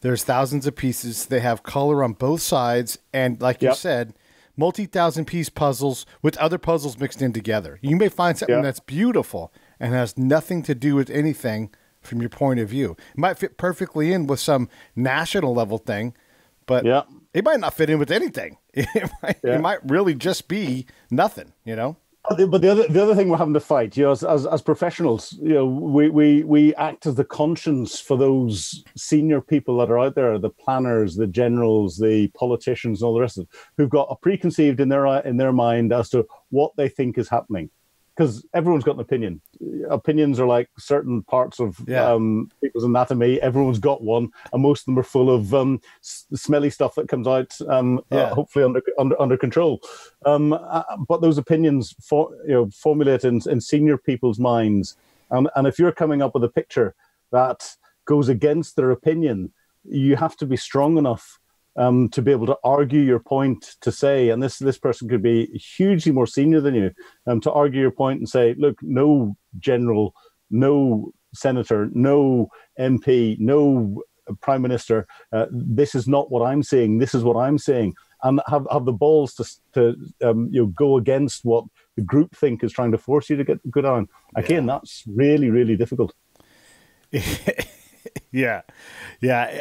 There's thousands of pieces. They have color on both sides. And like you said, multi-thousand piece puzzles with other puzzles mixed in together. You may find something that's beautiful and has nothing to do with anything from your point of view. It might fit perfectly in with some national level thing, but it might not fit in with anything. It might really just be nothing, you know? But the other thing we're having to fight, you know, as professionals, you know, we act as the conscience for those senior people that are out there, the planners, the generals, the politicians, and all the rest of them, who've got a preconceived in their mind as to what they think is happening, because everyone's got an opinion. Opinions are like certain parts of people's anatomy. Everyone's got one, and most of them are full of smelly stuff that comes out, hopefully under control. But those opinions formulate in senior people's minds. And if you're coming up with a picture that goes against their opinion, you have to be strong enough to be able to argue your point, to say, and this person could be hugely more senior than you, to argue your point and say, look, no general, no senator, no MP, no prime minister, this is not what I'm saying. This is what I'm saying, and have the balls to go against what the groupthink is trying to force you to go down. Again, that's really, really difficult. I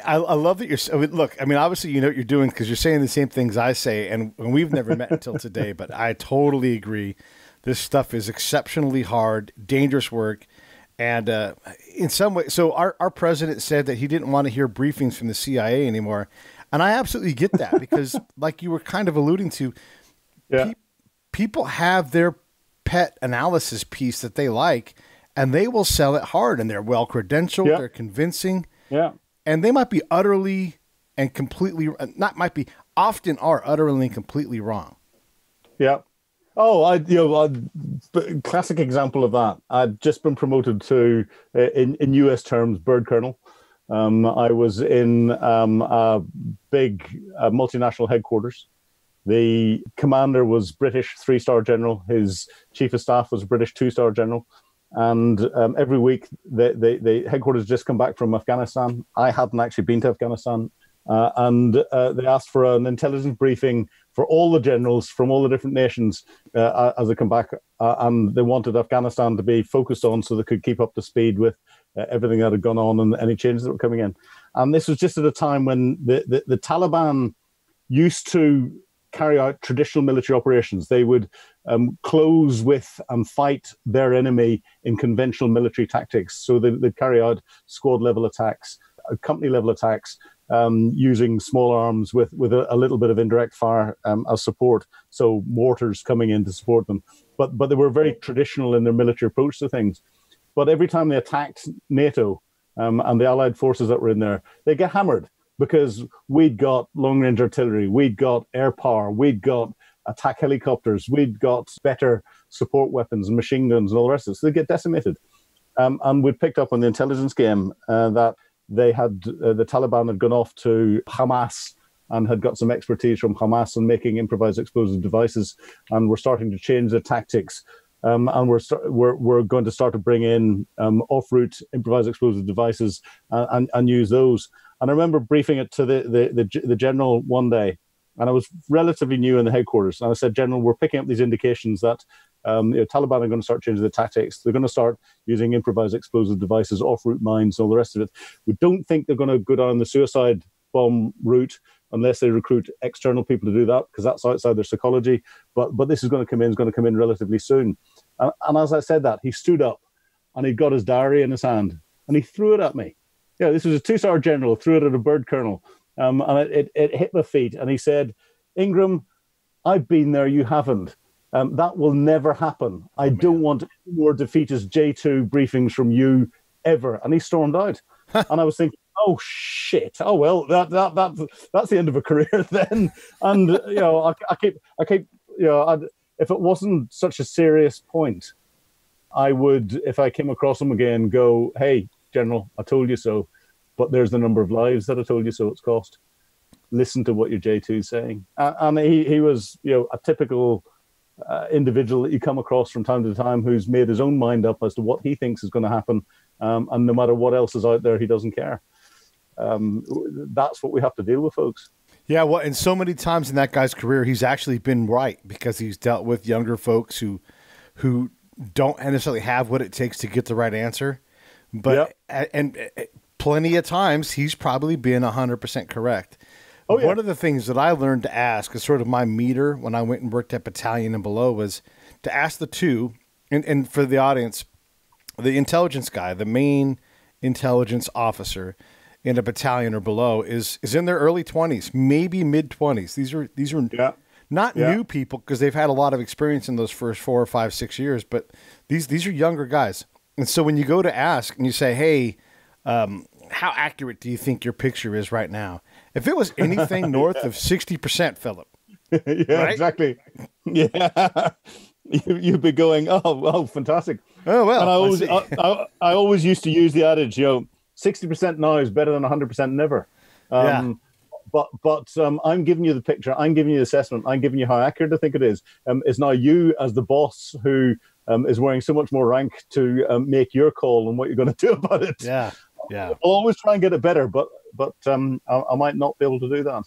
love that you're. I mean, obviously, you know what you're doing because you're saying the same things I say, and we've never met until today. But I totally agree. This stuff is exceptionally hard, dangerous work, and in some way. So our president said that he didn't want to hear briefings from the CIA anymore, and I absolutely get that because, like you were kind of alluding to, people have their pet analysis piece that they like. And they will sell it hard, and they're well-credentialed, they're convincing. Yeah. And they might be utterly and completely, not might be, often are utterly and completely wrong. Yeah. Oh, classic example of that. I'd just been promoted to, in U.S. terms, bird colonel. I was in a big multinational headquarters. The commander was British 3-star general. His chief of staff was a British 2-star general. And every week, the headquarters just come back from Afghanistan. I hadn't actually been to Afghanistan. And they asked for an intelligence briefing for all the generals from all the different nations as they come back. And they wanted Afghanistan to be focused on so they could keep up to speed with everything that had gone on and any changes that were coming in. And this was just at a time when the Taliban used to carry out traditional military operations. They would close with and fight their enemy in conventional military tactics. So they'd carry out squad-level attacks, company-level attacks, using small arms with a little bit of indirect fire as support, so mortars coming in to support them. But they were very traditional in their military approach to things. But every time they attacked NATO and the Allied forces that were in there, they get hammered. Because we'd got long-range artillery, we'd got air power, we'd got attack helicopters, we'd got better support weapons, machine guns, and all the rest of it. So they'd get decimated. And we'd picked up on the intelligence game that they had the Taliban had gone off to Hamas and had got some expertise from Hamas on making improvised explosive devices, and were starting to change their tactics. And we're going to start to bring in off-route improvised explosive devices and use those. And I remember briefing it to the general one day, and I was relatively new in the headquarters. And I said, General, we're picking up these indications that Taliban are going to start changing the tactics. They're going to start using improvised explosive devices, off-route mines, all the rest of it. We don't think they're going to go down the suicide bomb route unless they recruit external people to do that, because that's outside their psychology. But this is going to come in. It's going to come in relatively soon. And as I said that, he stood up, and he got his diary in his hand, and he threw it at me. Yeah, this was a 2-star general, threw it at a bird colonel, and it hit my feet. And he said, Ingram, I've been there, you haven't. That will never happen. I don't want any more defeatist J2 briefings from you ever. And he stormed out. And I was thinking, oh, shit. Oh, well, that's the end of a career then. And, you know, I keep you know, if it wasn't such a serious point, I would, if I came across him again, go, hey, General, I told you so, but there's the number of lives that I told you so it's cost. Listen to what your J2 is saying. And he was, you know, a typical individual that you come across from time to time who's made his own mind up as to what he thinks is going to happen. And no matter what else is out there, he doesn't care. That's what we have to deal with, folks. Yeah, well, and so many times in that guy's career, he's actually been right because he's dealt with younger folks who don't necessarily have what it takes to get the right answer. But and plenty of times he's probably been 100% correct. Oh, yeah. One of the things that I learned to ask is sort of my meter when I went and worked at battalion and below was, to ask the two, and for the audience, the intelligence guy, the main intelligence officer in a battalion or below is in their early 20s, maybe mid-20s. These are yeah. not yeah. new people, because they've had a lot of experience in those first 4 or 5, 6 years, but these are younger guys. And so when you go to ask and you say, hey, how accurate do you think your picture is right now? If it was anything north yeah. of 60%, Philip. yeah, right? Exactly. Yeah. You'd be going, oh, well, fantastic. Oh, well. And I always used to use the adage, you know, 60% now is better than 100% never. Yeah. But I'm giving you the picture. I'm giving you the assessment. I'm giving you how accurate I think it is. It's now you as the boss who is wearing so much more rank to make your call on what you're going to do about it. Yeah, yeah. I'll always try and get it better, but I might not be able to do that.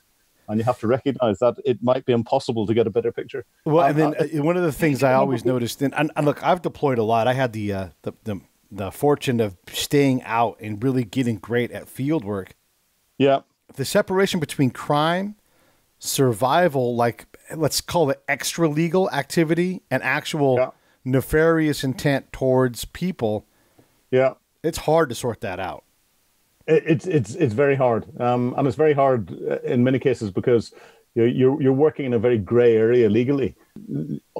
And you have to recognize that it might be impossible to get a better picture. Well, and then one of the things I always noticed, and look, I've deployed a lot. I had the fortune of staying out and really getting great at field work. Yeah. The separation between crime, survival, like let's call it extra legal activity, and actual yeah. nefarious intent towards people. Yeah. It's hard to sort that out. It's very hard, and it's very hard in many cases because you're working in a very grey area legally.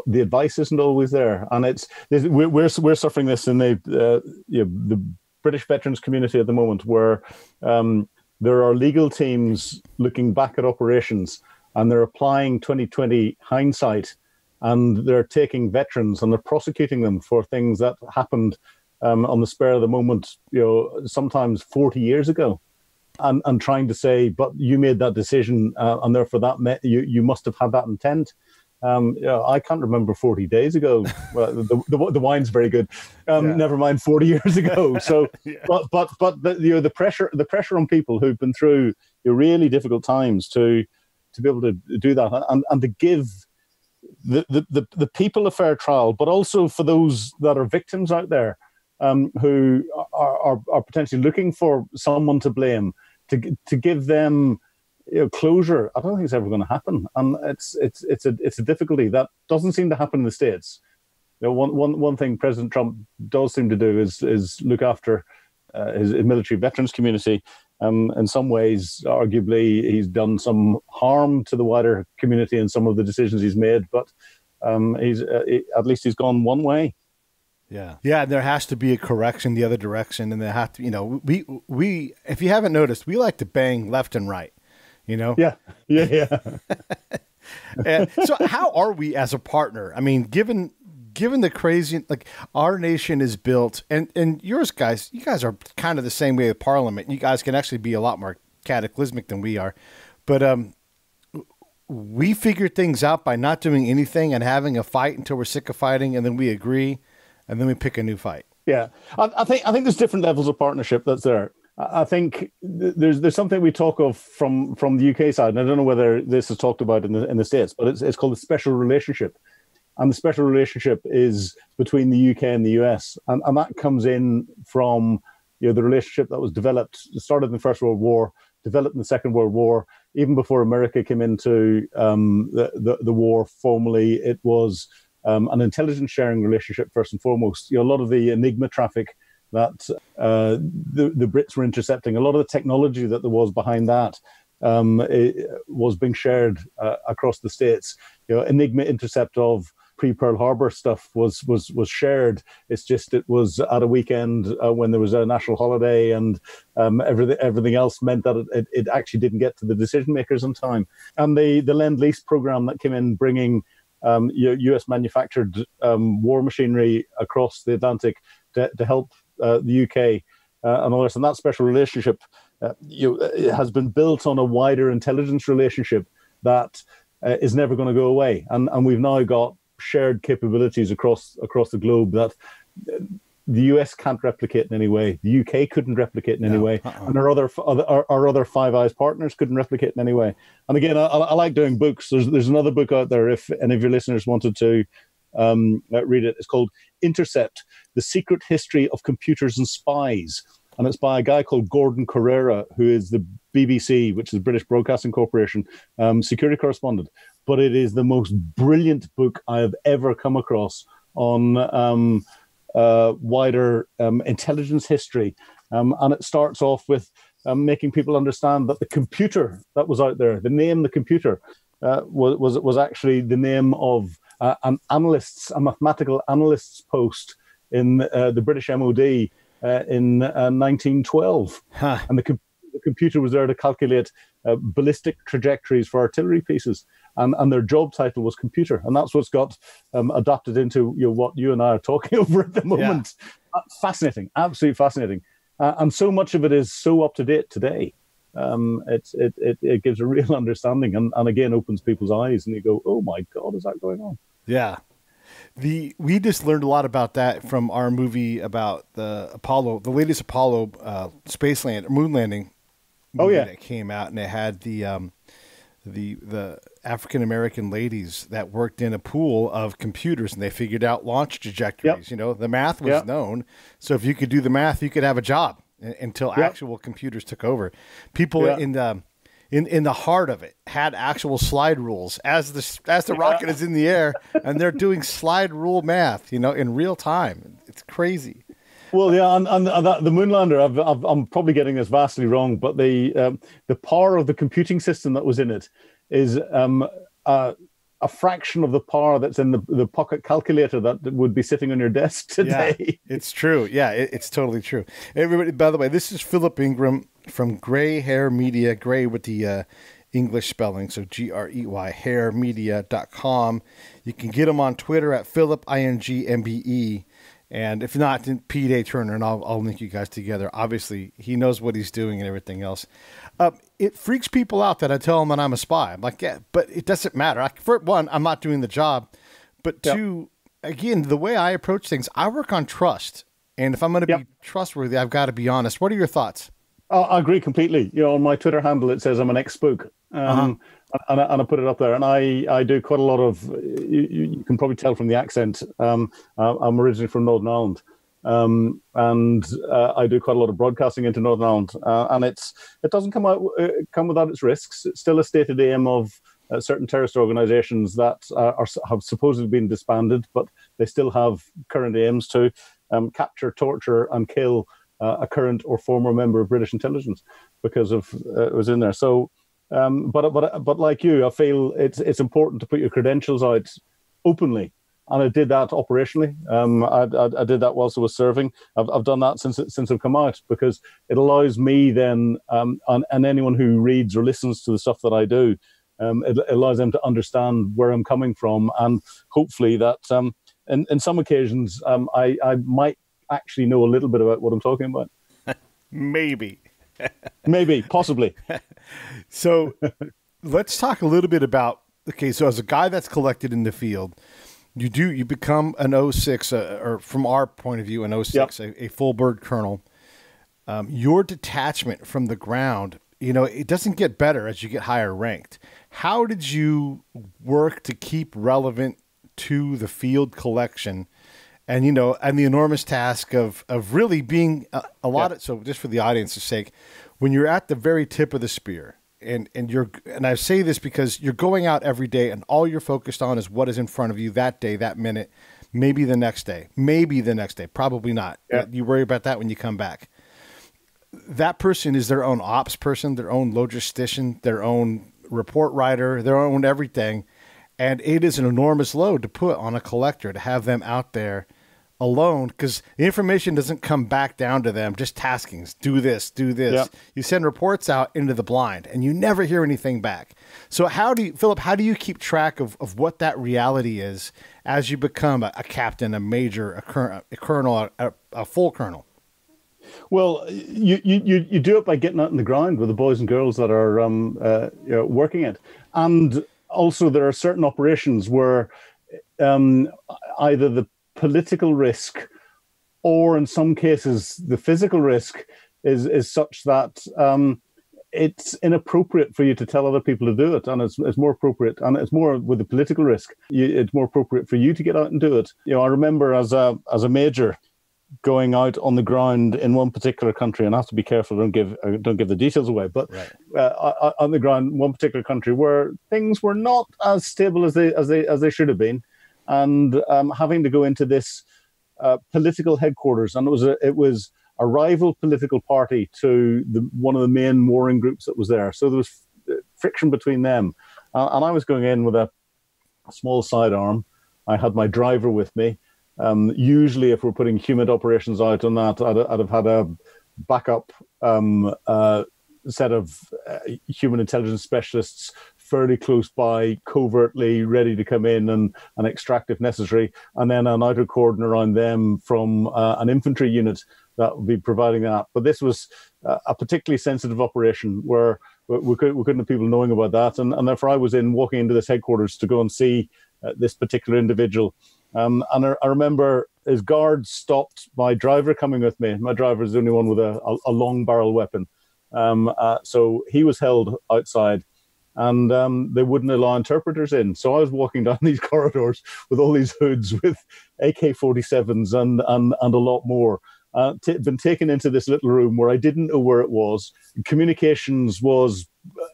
The advice isn't always there, and we're suffering this in the British veterans community at the moment, where there are legal teams looking back at operations and they're applying 2020 hindsight, and they're taking veterans and they're prosecuting them for things that happened on the spur of the moment, sometimes 40 years ago, and trying to say, but you made that decision, and therefore that meant you must have had that intent. I can't remember 40 days ago. Well, the wine's very good. Yeah. Never mind 40 years ago. So, yeah. but the pressure on people who've been through really difficult times to be able to do that, and to give the people a fair trial, but also for those that are victims out there. Who are potentially looking for someone to blame, to give them closure. I don't think it's ever going to happen, and it's a difficulty that doesn't seem to happen in the States. One thing President Trump does seem to do is look after his military veterans community. In some ways, arguably, he's done some harm to the wider community in some of the decisions he's made, but at least he's gone one way. Yeah. Yeah. There has to be a correction the other direction. And there have to, we, if you haven't noticed, we like to bang left and right, Yeah. Yeah. Yeah. And so how are we as a partner? I mean, given the crazy, like our nation is built and yours guys, you guys are kind of the same way with Parliament. You guys can actually be a lot more cataclysmic than we are, but, we figure things out by not doing anything and having a fight until we're sick of fighting. And then we agree. And then we pick a new fight. Yeah, I think there's different levels of partnership that's there. I think there's something we talk of from the UK side, and I don't know whether this is talked about in the States, but it's called the special relationship, and the special relationship is between the UK and the US, and that comes in from the relationship that was developed, started in the First World War, developed in the Second World War, even before America came into the war formally. It was an intelligence sharing relationship first and foremost. A lot of the Enigma traffic that the Brits were intercepting, a lot of the technology that there was behind that was being shared across the States. Enigma intercept of pre-Pearl Harbor stuff was shared. It's just it was at a weekend when there was a national holiday, and everything else meant that it actually didn't get to the decision makers in time. And the Lend-Lease program that came in, bringing US manufactured war machinery across the Atlantic to help the UK and all this. And that special relationship has been built on a wider intelligence relationship that is never going to go away. And we've now got shared capabilities across the globe that the US can't replicate in any way. The UK couldn't replicate in any way. And our other Five Eyes partners couldn't replicate in any way. And again, I like doing books. There's another book out there if any of your listeners wanted to read it. It's called Intercept, The Secret History of Computers and Spies. And it's by a guy called Jordan Guerrero, who is the BBC, which is the British Broadcasting Corporation, security correspondent. but it is the most brilliant book I have ever come across on wider intelligence history. And it starts off with making people understand that the computer that was out there, the name the computer, was actually the name of an analyst's, a mathematical analyst's post in the British MOD in 1912. Huh. And the computer was there to calculate ballistic trajectories for artillery pieces. And their job title was computer. And that's what's got adapted into what you and I are talking over at the moment. Yeah. Fascinating, absolutely fascinating. And so much of it is so up to date today. It gives a real understanding and again opens people's eyes and you go, oh my God, is that going on? Yeah. We just learned a lot about that from our movie about the Apollo, the latest Apollo space land, moon landing. Oh yeah. That came out and it had the African-American ladies that worked in a pool of computers and they figured out launch trajectories. Yep. You know, the math was known. So if you could do the math, you could have a job until actual computers took over. People in the heart of it had actual slide rules as the rocket is in the air and they're doing slide rule math, you know, in real time. It's crazy. Well, yeah, and the Moonlander, I'm probably getting this vastly wrong, but the power of the computing system that was in it is a fraction of the power that's in the pocket calculator that would be sitting on your desk today. Yeah, it's true. Yeah, it's totally true. Everybody, by the way, this is Philip Ingram from Grey Hare Media, Grey with the English spelling, so Grey, haremedia.com. You can get him on Twitter at PhilipIngMBE. And if not, then Pete A. Turner, and I'll link you guys together. Obviously, he knows what he's doing and everything else. It freaks people out that I tell them that I'm a spy. I'm like, yeah, but it doesn't matter. For one, I'm not doing the job. But two, again, the way I approach things, I work on trust. And if I'm going to be trustworthy, I've got to be honest. What are your thoughts? I agree completely. You know, on my Twitter handle, it says I'm an ex-spook. And I put it up there, and I do quite a lot of, you can probably tell from the accent, I'm originally from Northern Ireland, and I do quite a lot of broadcasting into Northern Ireland, and it doesn't come without its risks. It's still a stated aim of certain terrorist organizations that have supposedly been disbanded, but they still have current aims to capture, torture, and kill a current or former member of British intelligence because of it was in there. So. But like you, I feel it's important to put your credentials out openly, and I did that operationally. I did that whilst I was serving. I've done that since I've come out because it allows me then, and anyone who reads or listens to the stuff that I do, it allows them to understand where I'm coming from, and hopefully that, in some occasions, I might actually know a little bit about what I'm talking about. Maybe. Maybe, possibly. So let's talk a little bit about, okay, so as a guy that's collected in the field, you become an 06, or from our point of view, an 06, a full bird colonel. Your detachment from the ground, you know, it doesn't get better as you get higher ranked. How did you work to keep relevant to the field collection? And, you know, and the enormous task of really being a lot of, so just for the audience's sake, when you're at the very tip of the spear and I say this because you're going out every day and all you're focused on is what is in front of you that day, that minute, maybe the next day, probably not. Yeah. You worry about that when you come back. That person is their own ops person, their own logistician, their own report writer, their own everything. And it is an enormous load to put on a collector to have them out there alone because the information doesn't come back down to them, just taskings, do this, do this. Yep. You send reports out into the blind and you never hear anything back. So how do you, Philip, how do you keep track of what that reality is as you become a captain, a major, a colonel, a full colonel? Well, you do it by getting out in the ground with the boys and girls that are working it. And also, there are certain operations where either the political risk or, in some cases, the physical risk is such that it's inappropriate for you to tell other people to do it, and it's more appropriate, and it's more with the political risk. It's more appropriate for you to get out and do it. You know, I remember as a major going out on the ground in one particular country, and I have to be careful, don't give the details away, but right. On the ground in one particular country where things were not as stable as they should have been, and having to go into this political headquarters, and it was a rival political party to one of the main warring groups that was there, so there was friction between them, and I was going in with a small sidearm. I had my driver with me. Usually, if we're putting Humint operations out on that, I'd have had a backup set of human intelligence specialists fairly close by, covertly ready to come in and extract if necessary, and then an outer cordon around them from an infantry unit that would be providing that. But this was a particularly sensitive operation where we couldn't have people knowing about that, and therefore I was walking into this headquarters to go and see this particular individual. And I remember his guard stopped my driver coming with me. My driver is the only one with a long barrel weapon. So he was held outside, and they wouldn't allow interpreters in. So I was walking down these corridors with all these hoods with AK-47s and a lot more. Been taken into this little room where I didn't know where it was. Communications was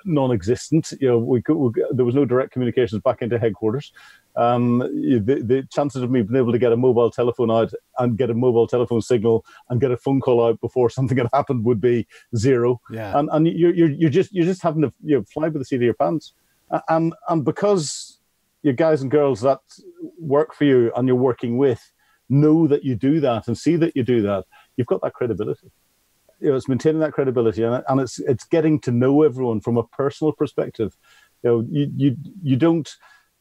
non-existent. You know, there was no direct communications back into headquarters. The chances of me being able to get a mobile telephone out and get a mobile telephone signal and get a phone call out before something had happened would be zero. Yeah. And you're just having to fly by the seat of your pants. And because your guys and girls that work for you and you're working with know that you do that and see that you do that, you've got that credibility. It's maintaining that credibility, and it's getting to know everyone from a personal perspective. You don't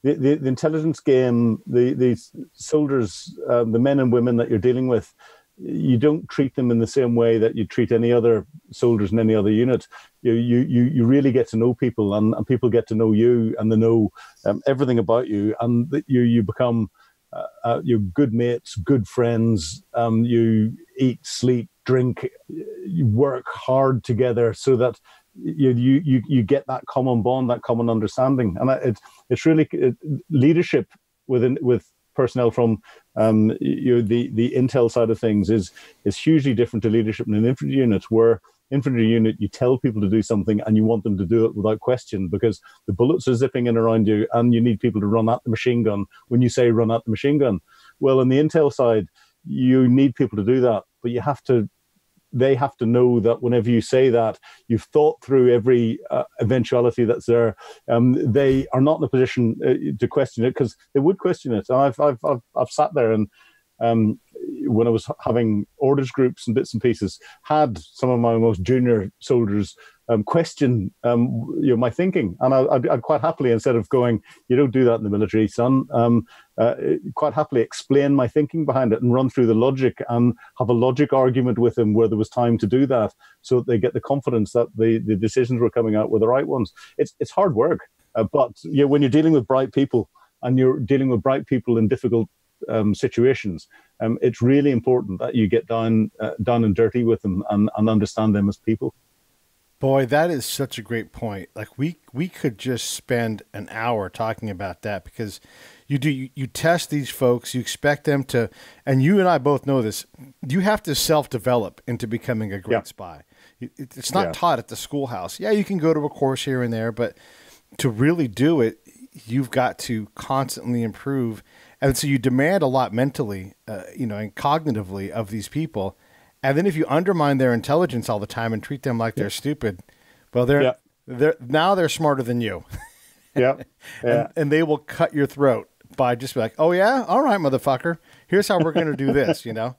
the intelligence game, the soldiers, the men and women that you're dealing with, you don't treat them in the same way that you treat any other soldiers in any other unit. You really get to know people, and people get to know you, and they know everything about you, and that you become you're good mates, good friends. You eat, sleep, drink, you work hard together, so that you get that common bond, that common understanding. And it's really leadership with personnel from the intel side of things is hugely different to leadership in an infantry unit, where infantry unit, you tell people to do something and you want them to do it without question, because the bullets are zipping in around you and you need people to run at the machine gun when you say run at the machine gun. Well, on the intel side, you need people to do that, but they have to know that whenever you say that, you've thought through every eventuality that's there. They are not in a position to question it, because they would question it. I've sat there and when I was having orders groups and bits and pieces, had some of my most junior soldiers question my thinking, and I'd quite happily, instead of going, "You don't do that in the military, son," quite happily explain my thinking behind it and run through the logic and have a logic argument with them where there was time to do that, so that they get the confidence that the decisions were coming out were the right ones. It's hard work, but when you're dealing with bright people and you're dealing with bright people in difficult situations, it's really important that you get down and dirty with them and understand them as people. Boy, that is such a great point. Like we could just spend an hour talking about that, because you test these folks, you expect them to, and you and I both know this, you have to self-develop into becoming a great spy. It's not taught at the schoolhouse. Yeah, you can go to a course here and there, but to really do it, you've got to constantly improve. And so you demand a lot mentally, and cognitively of these people. And then if you undermine their intelligence all the time and treat them like they're stupid, well, they're now smarter than you. And they will cut your throat by just be like, "Oh yeah, all right, motherfucker. Here's how we're going to do this," you know?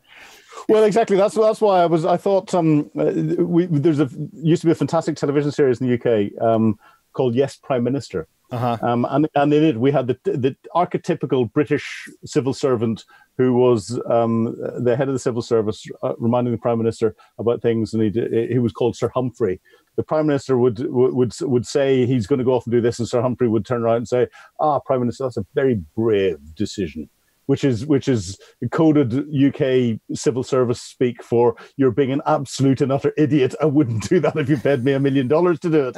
Well, exactly. That's why I thought there used to be a fantastic television series in the UK called Yes, Prime Minister. And in it, we had the archetypical British civil servant who was the head of the civil service, reminding the Prime Minister about things, and he was called Sir Humphrey. The Prime Minister would say he's going to go off and do this, and Sir Humphrey would turn around and say, "Ah, Prime Minister, that's a very brave decision. which is coded UK civil service speak for you're being an absolute and utter idiot. I wouldn't do that if you paid me $1 million to do it.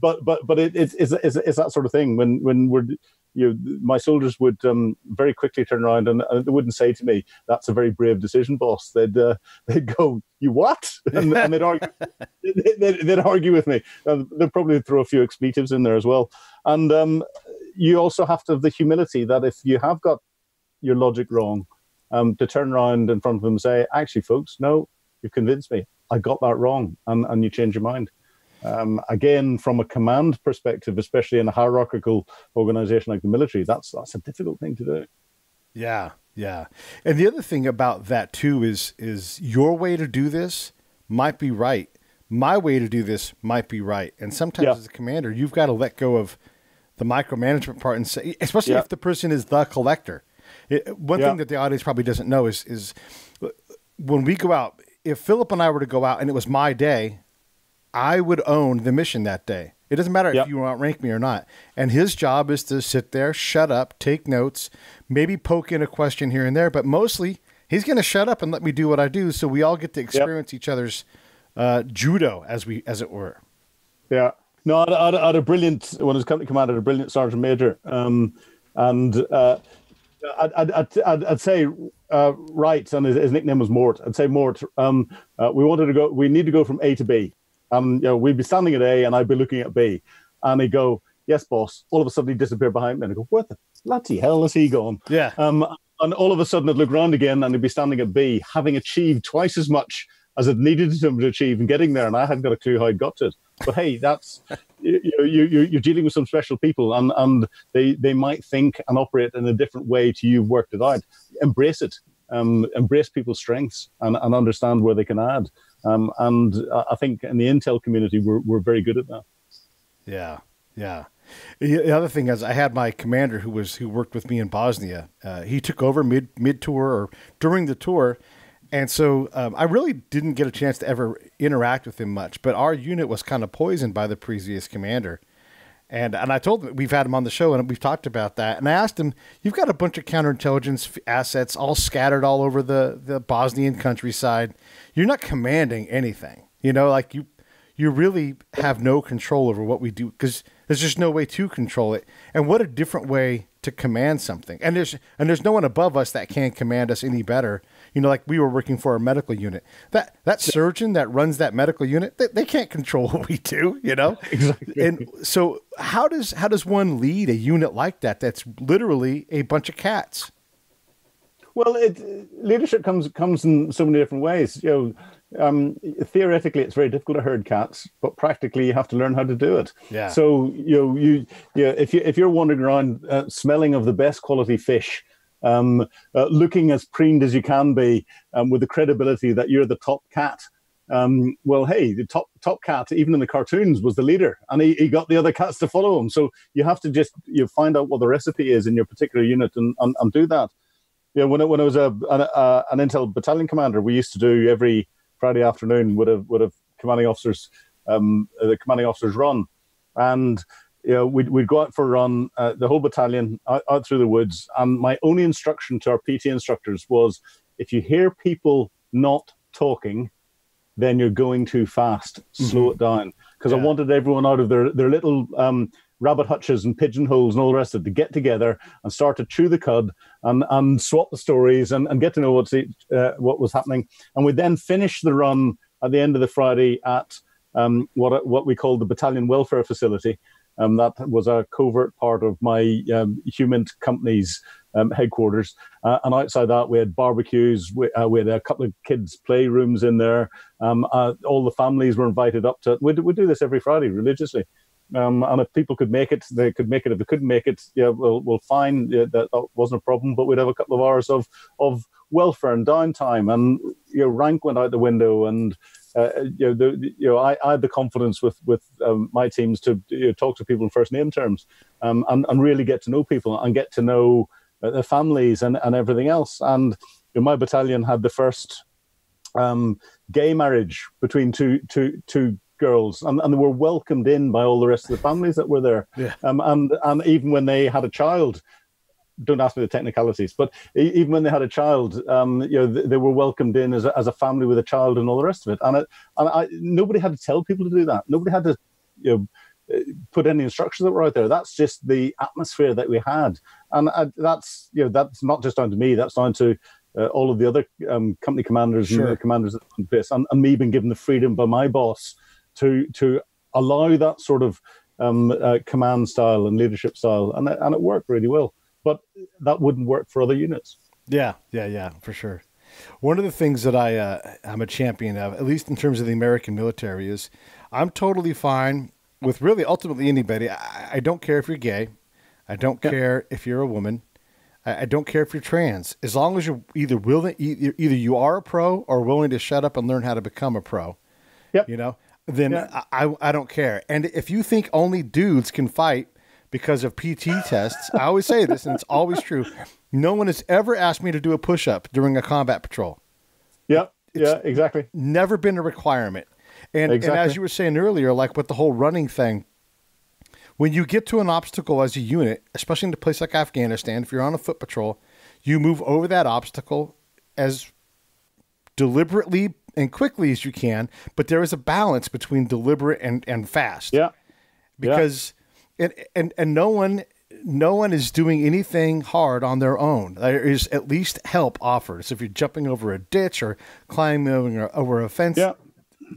But it's that sort of thing. When we're, you know, my soldiers would very quickly turn around and they wouldn't say to me, "That's a very brave decision, boss." They'd go, "You what?" And they'd argue with me. They'd probably throw a few expletives in there as well. And you also have to have the humility that if you have got your logic wrong, to turn around in front of them and say, "Actually, folks, no, you've convinced me. I got that wrong," and you change your mind. Again, from a command perspective, especially in a hierarchical organization like the military, that's a difficult thing to do. Yeah, yeah. And the other thing about that too is your way to do this might be right. My way to do this might be right. And sometimes as a commander, you've got to let go of the micromanagement part and say, especially if the person is the collector. One thing that the audience probably doesn't know is when we go out, if Philip and I were to go out and it was my day, I would own the mission that day. It doesn't matter if you outrank me or not. And his job is to sit there, shut up, take notes, maybe poke in a question here and there, but mostly he's going to shut up and let me do what I do. So we all get to experience each other's judo, as it were. Yeah. No, I had a brilliant, when I was company commander, a brilliant sergeant major. I'd say, right, and his nickname was Mort. I'd say, Mort, we need to go from A to B. You know, we'd be standing at A and I'd be looking at B. And he'd go, "Yes, boss." All of a sudden he'd disappear behind me and I'd go, "Where the bloody hell has he gone?" Yeah. And all of a sudden I'd look around again and he'd be standing at B, having achieved twice as much as it needed him to achieve and getting there. And I hadn't got a clue how he'd got to it. But hey, that's, you're dealing with some special people and they might think and operate in a different way to you've worked it out. Embrace it. Embrace people's strengths and understand where they can add. And I think in the intel community, we're very good at that. Yeah, yeah. The other thing is, I had my commander who worked with me in Bosnia. He took over mid tour or during the tour, and so I really didn't get a chance to ever interact with him much. But our unit was kind of poisoned by the previous commander, and I told him, we've had him on the show and we've talked about that. And I asked him, "You've got a bunch of counterintelligence assets all scattered all over the Bosnian countryside. You're not commanding anything, you know, like you really have no control over what we do because there's just no way to control it. And what a different way to command something. And there's no one above us that can command us any better. You know, like we were working for a medical unit. That surgeon that runs that medical unit, they can't control what we do, you know? Exactly. And so how does one lead a unit like that that's literally a bunch of cats? Well, leadership comes in so many different ways. You know, theoretically, it's very difficult to herd cats, but practically, you have to learn how to do it. Yeah. So, you know, if you're wandering around smelling of the best quality fish, looking as preened as you can be, with the credibility that you're the top cat. Well, hey, the top cat, even in the cartoons, was the leader, and he got the other cats to follow him. So you have to just find out what the recipe is in your particular unit and do that. Yeah, when I was an intel battalion commander, we used to do every Friday afternoon would have commanding officers the commanding officers run, and you know, we'd go out for a run, the whole battalion out through the woods, and my only instruction to our PT instructors was, if you hear people not talking, then you're going too fast. Slow it down, because I wanted everyone out of their little rabbit hutches and pigeonholes and all the rest of it to get together and start to chew the cud and swap the stories and get to know what was happening. And we then finish the run at the end of the Friday at what we called the battalion welfare facility. That was a covert part of my Humint company's headquarters. And outside that, we had barbecues. We had a couple of kids' playrooms in there. All the families were invited up to it. We do this every Friday religiously. And if people could make it, they could make it. If they couldn't make it, yeah, we'll find that wasn't a problem. But we'd have a couple of hours of welfare and downtime, and you know, rank went out the window. And I had the confidence with my teams to talk to people in first name terms, and really get to know people and get to know their families and everything else. And you know, my battalion had the first gay marriage between two girls, and they were welcomed in by all the rest of the families that were there. Yeah. And even when they had a child, don't ask me the technicalities, but even when they had a child, you know, they were welcomed in as a family with a child and all the rest of it. And nobody had to tell people to do that. Nobody had to, you know, put any instructions that were out there. That's just the atmosphere that we had. And that's, you know, that's not just down to me. That's down to all of the other company commanders and the commanders in place, and me being given the freedom by my boss to allow that sort of command style and leadership style, and it worked really well. But that wouldn't work for other units. Yeah, for sure. One of the things that I'm a champion of, at least in terms of the American military, is I'm totally fine with really ultimately anybody. I don't care if you're gay. I don't care if you're a woman. I don't care if you're trans. As long as you're either willing, either you are a pro or willing to shut up and learn how to become a pro. Yep. You know, then I don't care. And if you think only dudes can fight because of PT tests, I always say this, and it's always true. No one has ever asked me to do a push-up during a combat patrol. Yep. Yeah, exactly. Never been a requirement. And as you were saying earlier, like with the whole running thing, when you get to an obstacle as a unit, especially in a place like Afghanistan, if you're on a foot patrol, you move over that obstacle as deliberately and quickly as you can. But there is a balance between deliberate and fast. Yeah. Because... And no one is doing anything hard on their own. There is at least help offered. So if you're jumping over a ditch or climbing over a fence,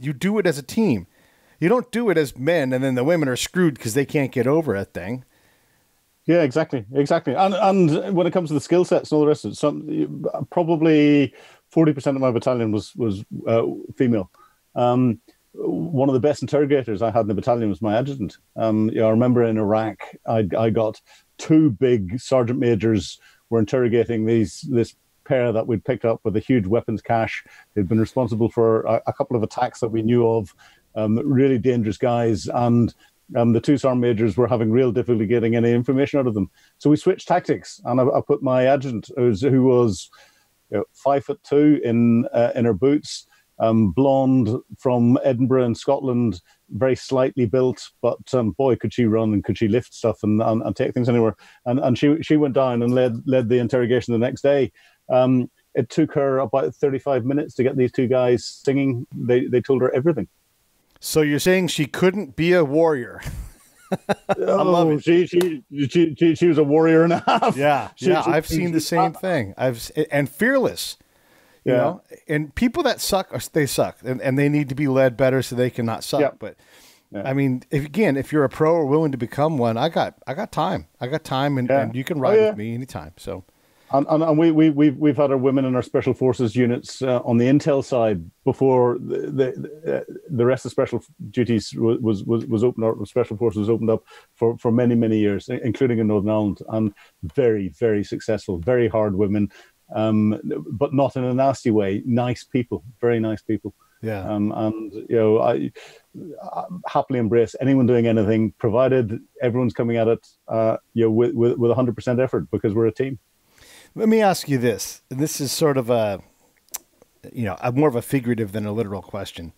you do it as a team. You don't do it as men, and then the women are screwed because they can't get over a thing. Yeah, exactly. And when it comes to the skill sets and all the rest of it, probably 40% of my battalion was female. One of the best interrogators I had in the battalion was my adjutant. You know, I remember in Iraq, I got two big sergeant majors were interrogating this pair that we'd picked up with a huge weapons cache. They'd been responsible for a couple of attacks that we knew of, really dangerous guys. And the two sergeant majors were having real difficulty getting any information out of them. So we switched tactics, and I put my adjutant, who was 5'2" in her boots, blonde from Edinburgh in Scotland, very slightly built, but boy, could she run and could she lift stuff and take things anywhere. And she went down and led the interrogation the next day. It took her about 35 minutes to get these two guys singing. They told her everything. So you're saying she couldn't be a warrior? Oh, she was a warrior and a half. Yeah, I've seen the same thing. And fearless. You know, and people that suck, they suck, and they need to be led better so they cannot suck. Yep. But I mean, if you're a pro or willing to become one, I got time. I got time, and you can ride with me anytime. So, and we've had our women in our special forces units on the intel side before the rest of special duties was opened up. Special forces was opened up for many years, including in Northern Ireland, and very successful, very hard women. But not in a nasty way. Nice people, very nice people. Yeah. And you know, I happily embrace anyone doing anything, provided everyone's coming at it, you know, with 100% effort, because we're a team. Let me ask you this. This is sort of a, you know, more of a figurative than a literal question,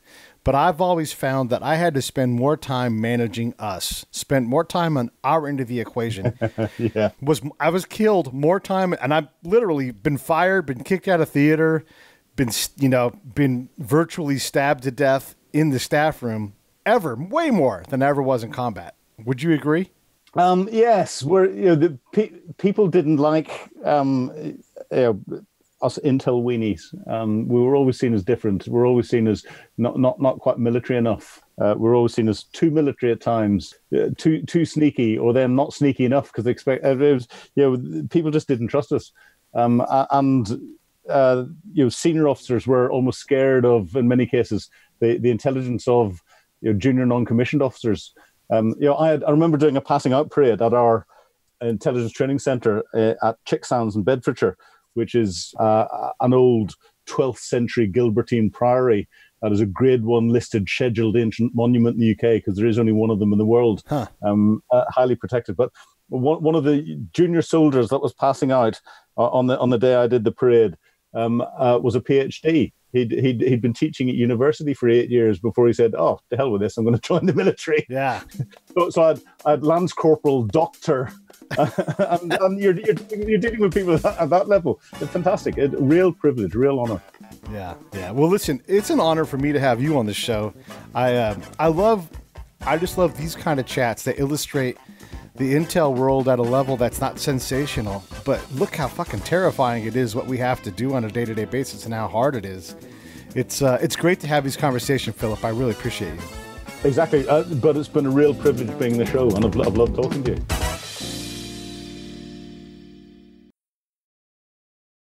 but I've always found that I had to spend more time managing us, spend more time on our end of the equation. I was killed more time, and I've literally been fired, been kicked out of theater, been virtually stabbed to death in the staff room way more than I ever was in combat. Would you agree? Yes, people didn't like us intel weenies. We were always seen as different. We're always seen as not quite military enough. We're always seen as too military at times, too sneaky, or they're not sneaky enough because they expect. People just didn't trust us, and you know, senior officers were almost scared of, in many cases, the intelligence of junior non-commissioned officers. You know, I remember doing a passing out parade at our intelligence training centre at Chicksands in Bedfordshire, which is an old 12th century Gilbertine priory that is a Grade 1 listed scheduled ancient monument in the UK, because there is only one of them in the world. Huh. Highly protected. But one of the junior soldiers that was passing out on the day I did the parade was a PhD, He'd been teaching at university for 8 years before he said, "Oh, to hell with this! I'm going to join the military." Yeah. So I'd Lance Corporal, Doctor, and you're dealing with people at that level. It's fantastic. It's real privilege, real honor. Yeah, yeah. Well, listen, it's an honor for me to have you on this show. I just love these kind of chats that illustrate the intel world at a level that's not sensational, but look how fucking terrifying it is what we have to do on a day-to-day basis and how hard it is. It's great to have these conversations, Philip. I really appreciate you. Exactly. But it's been a real privilege being on the show, and I've loved talking to you.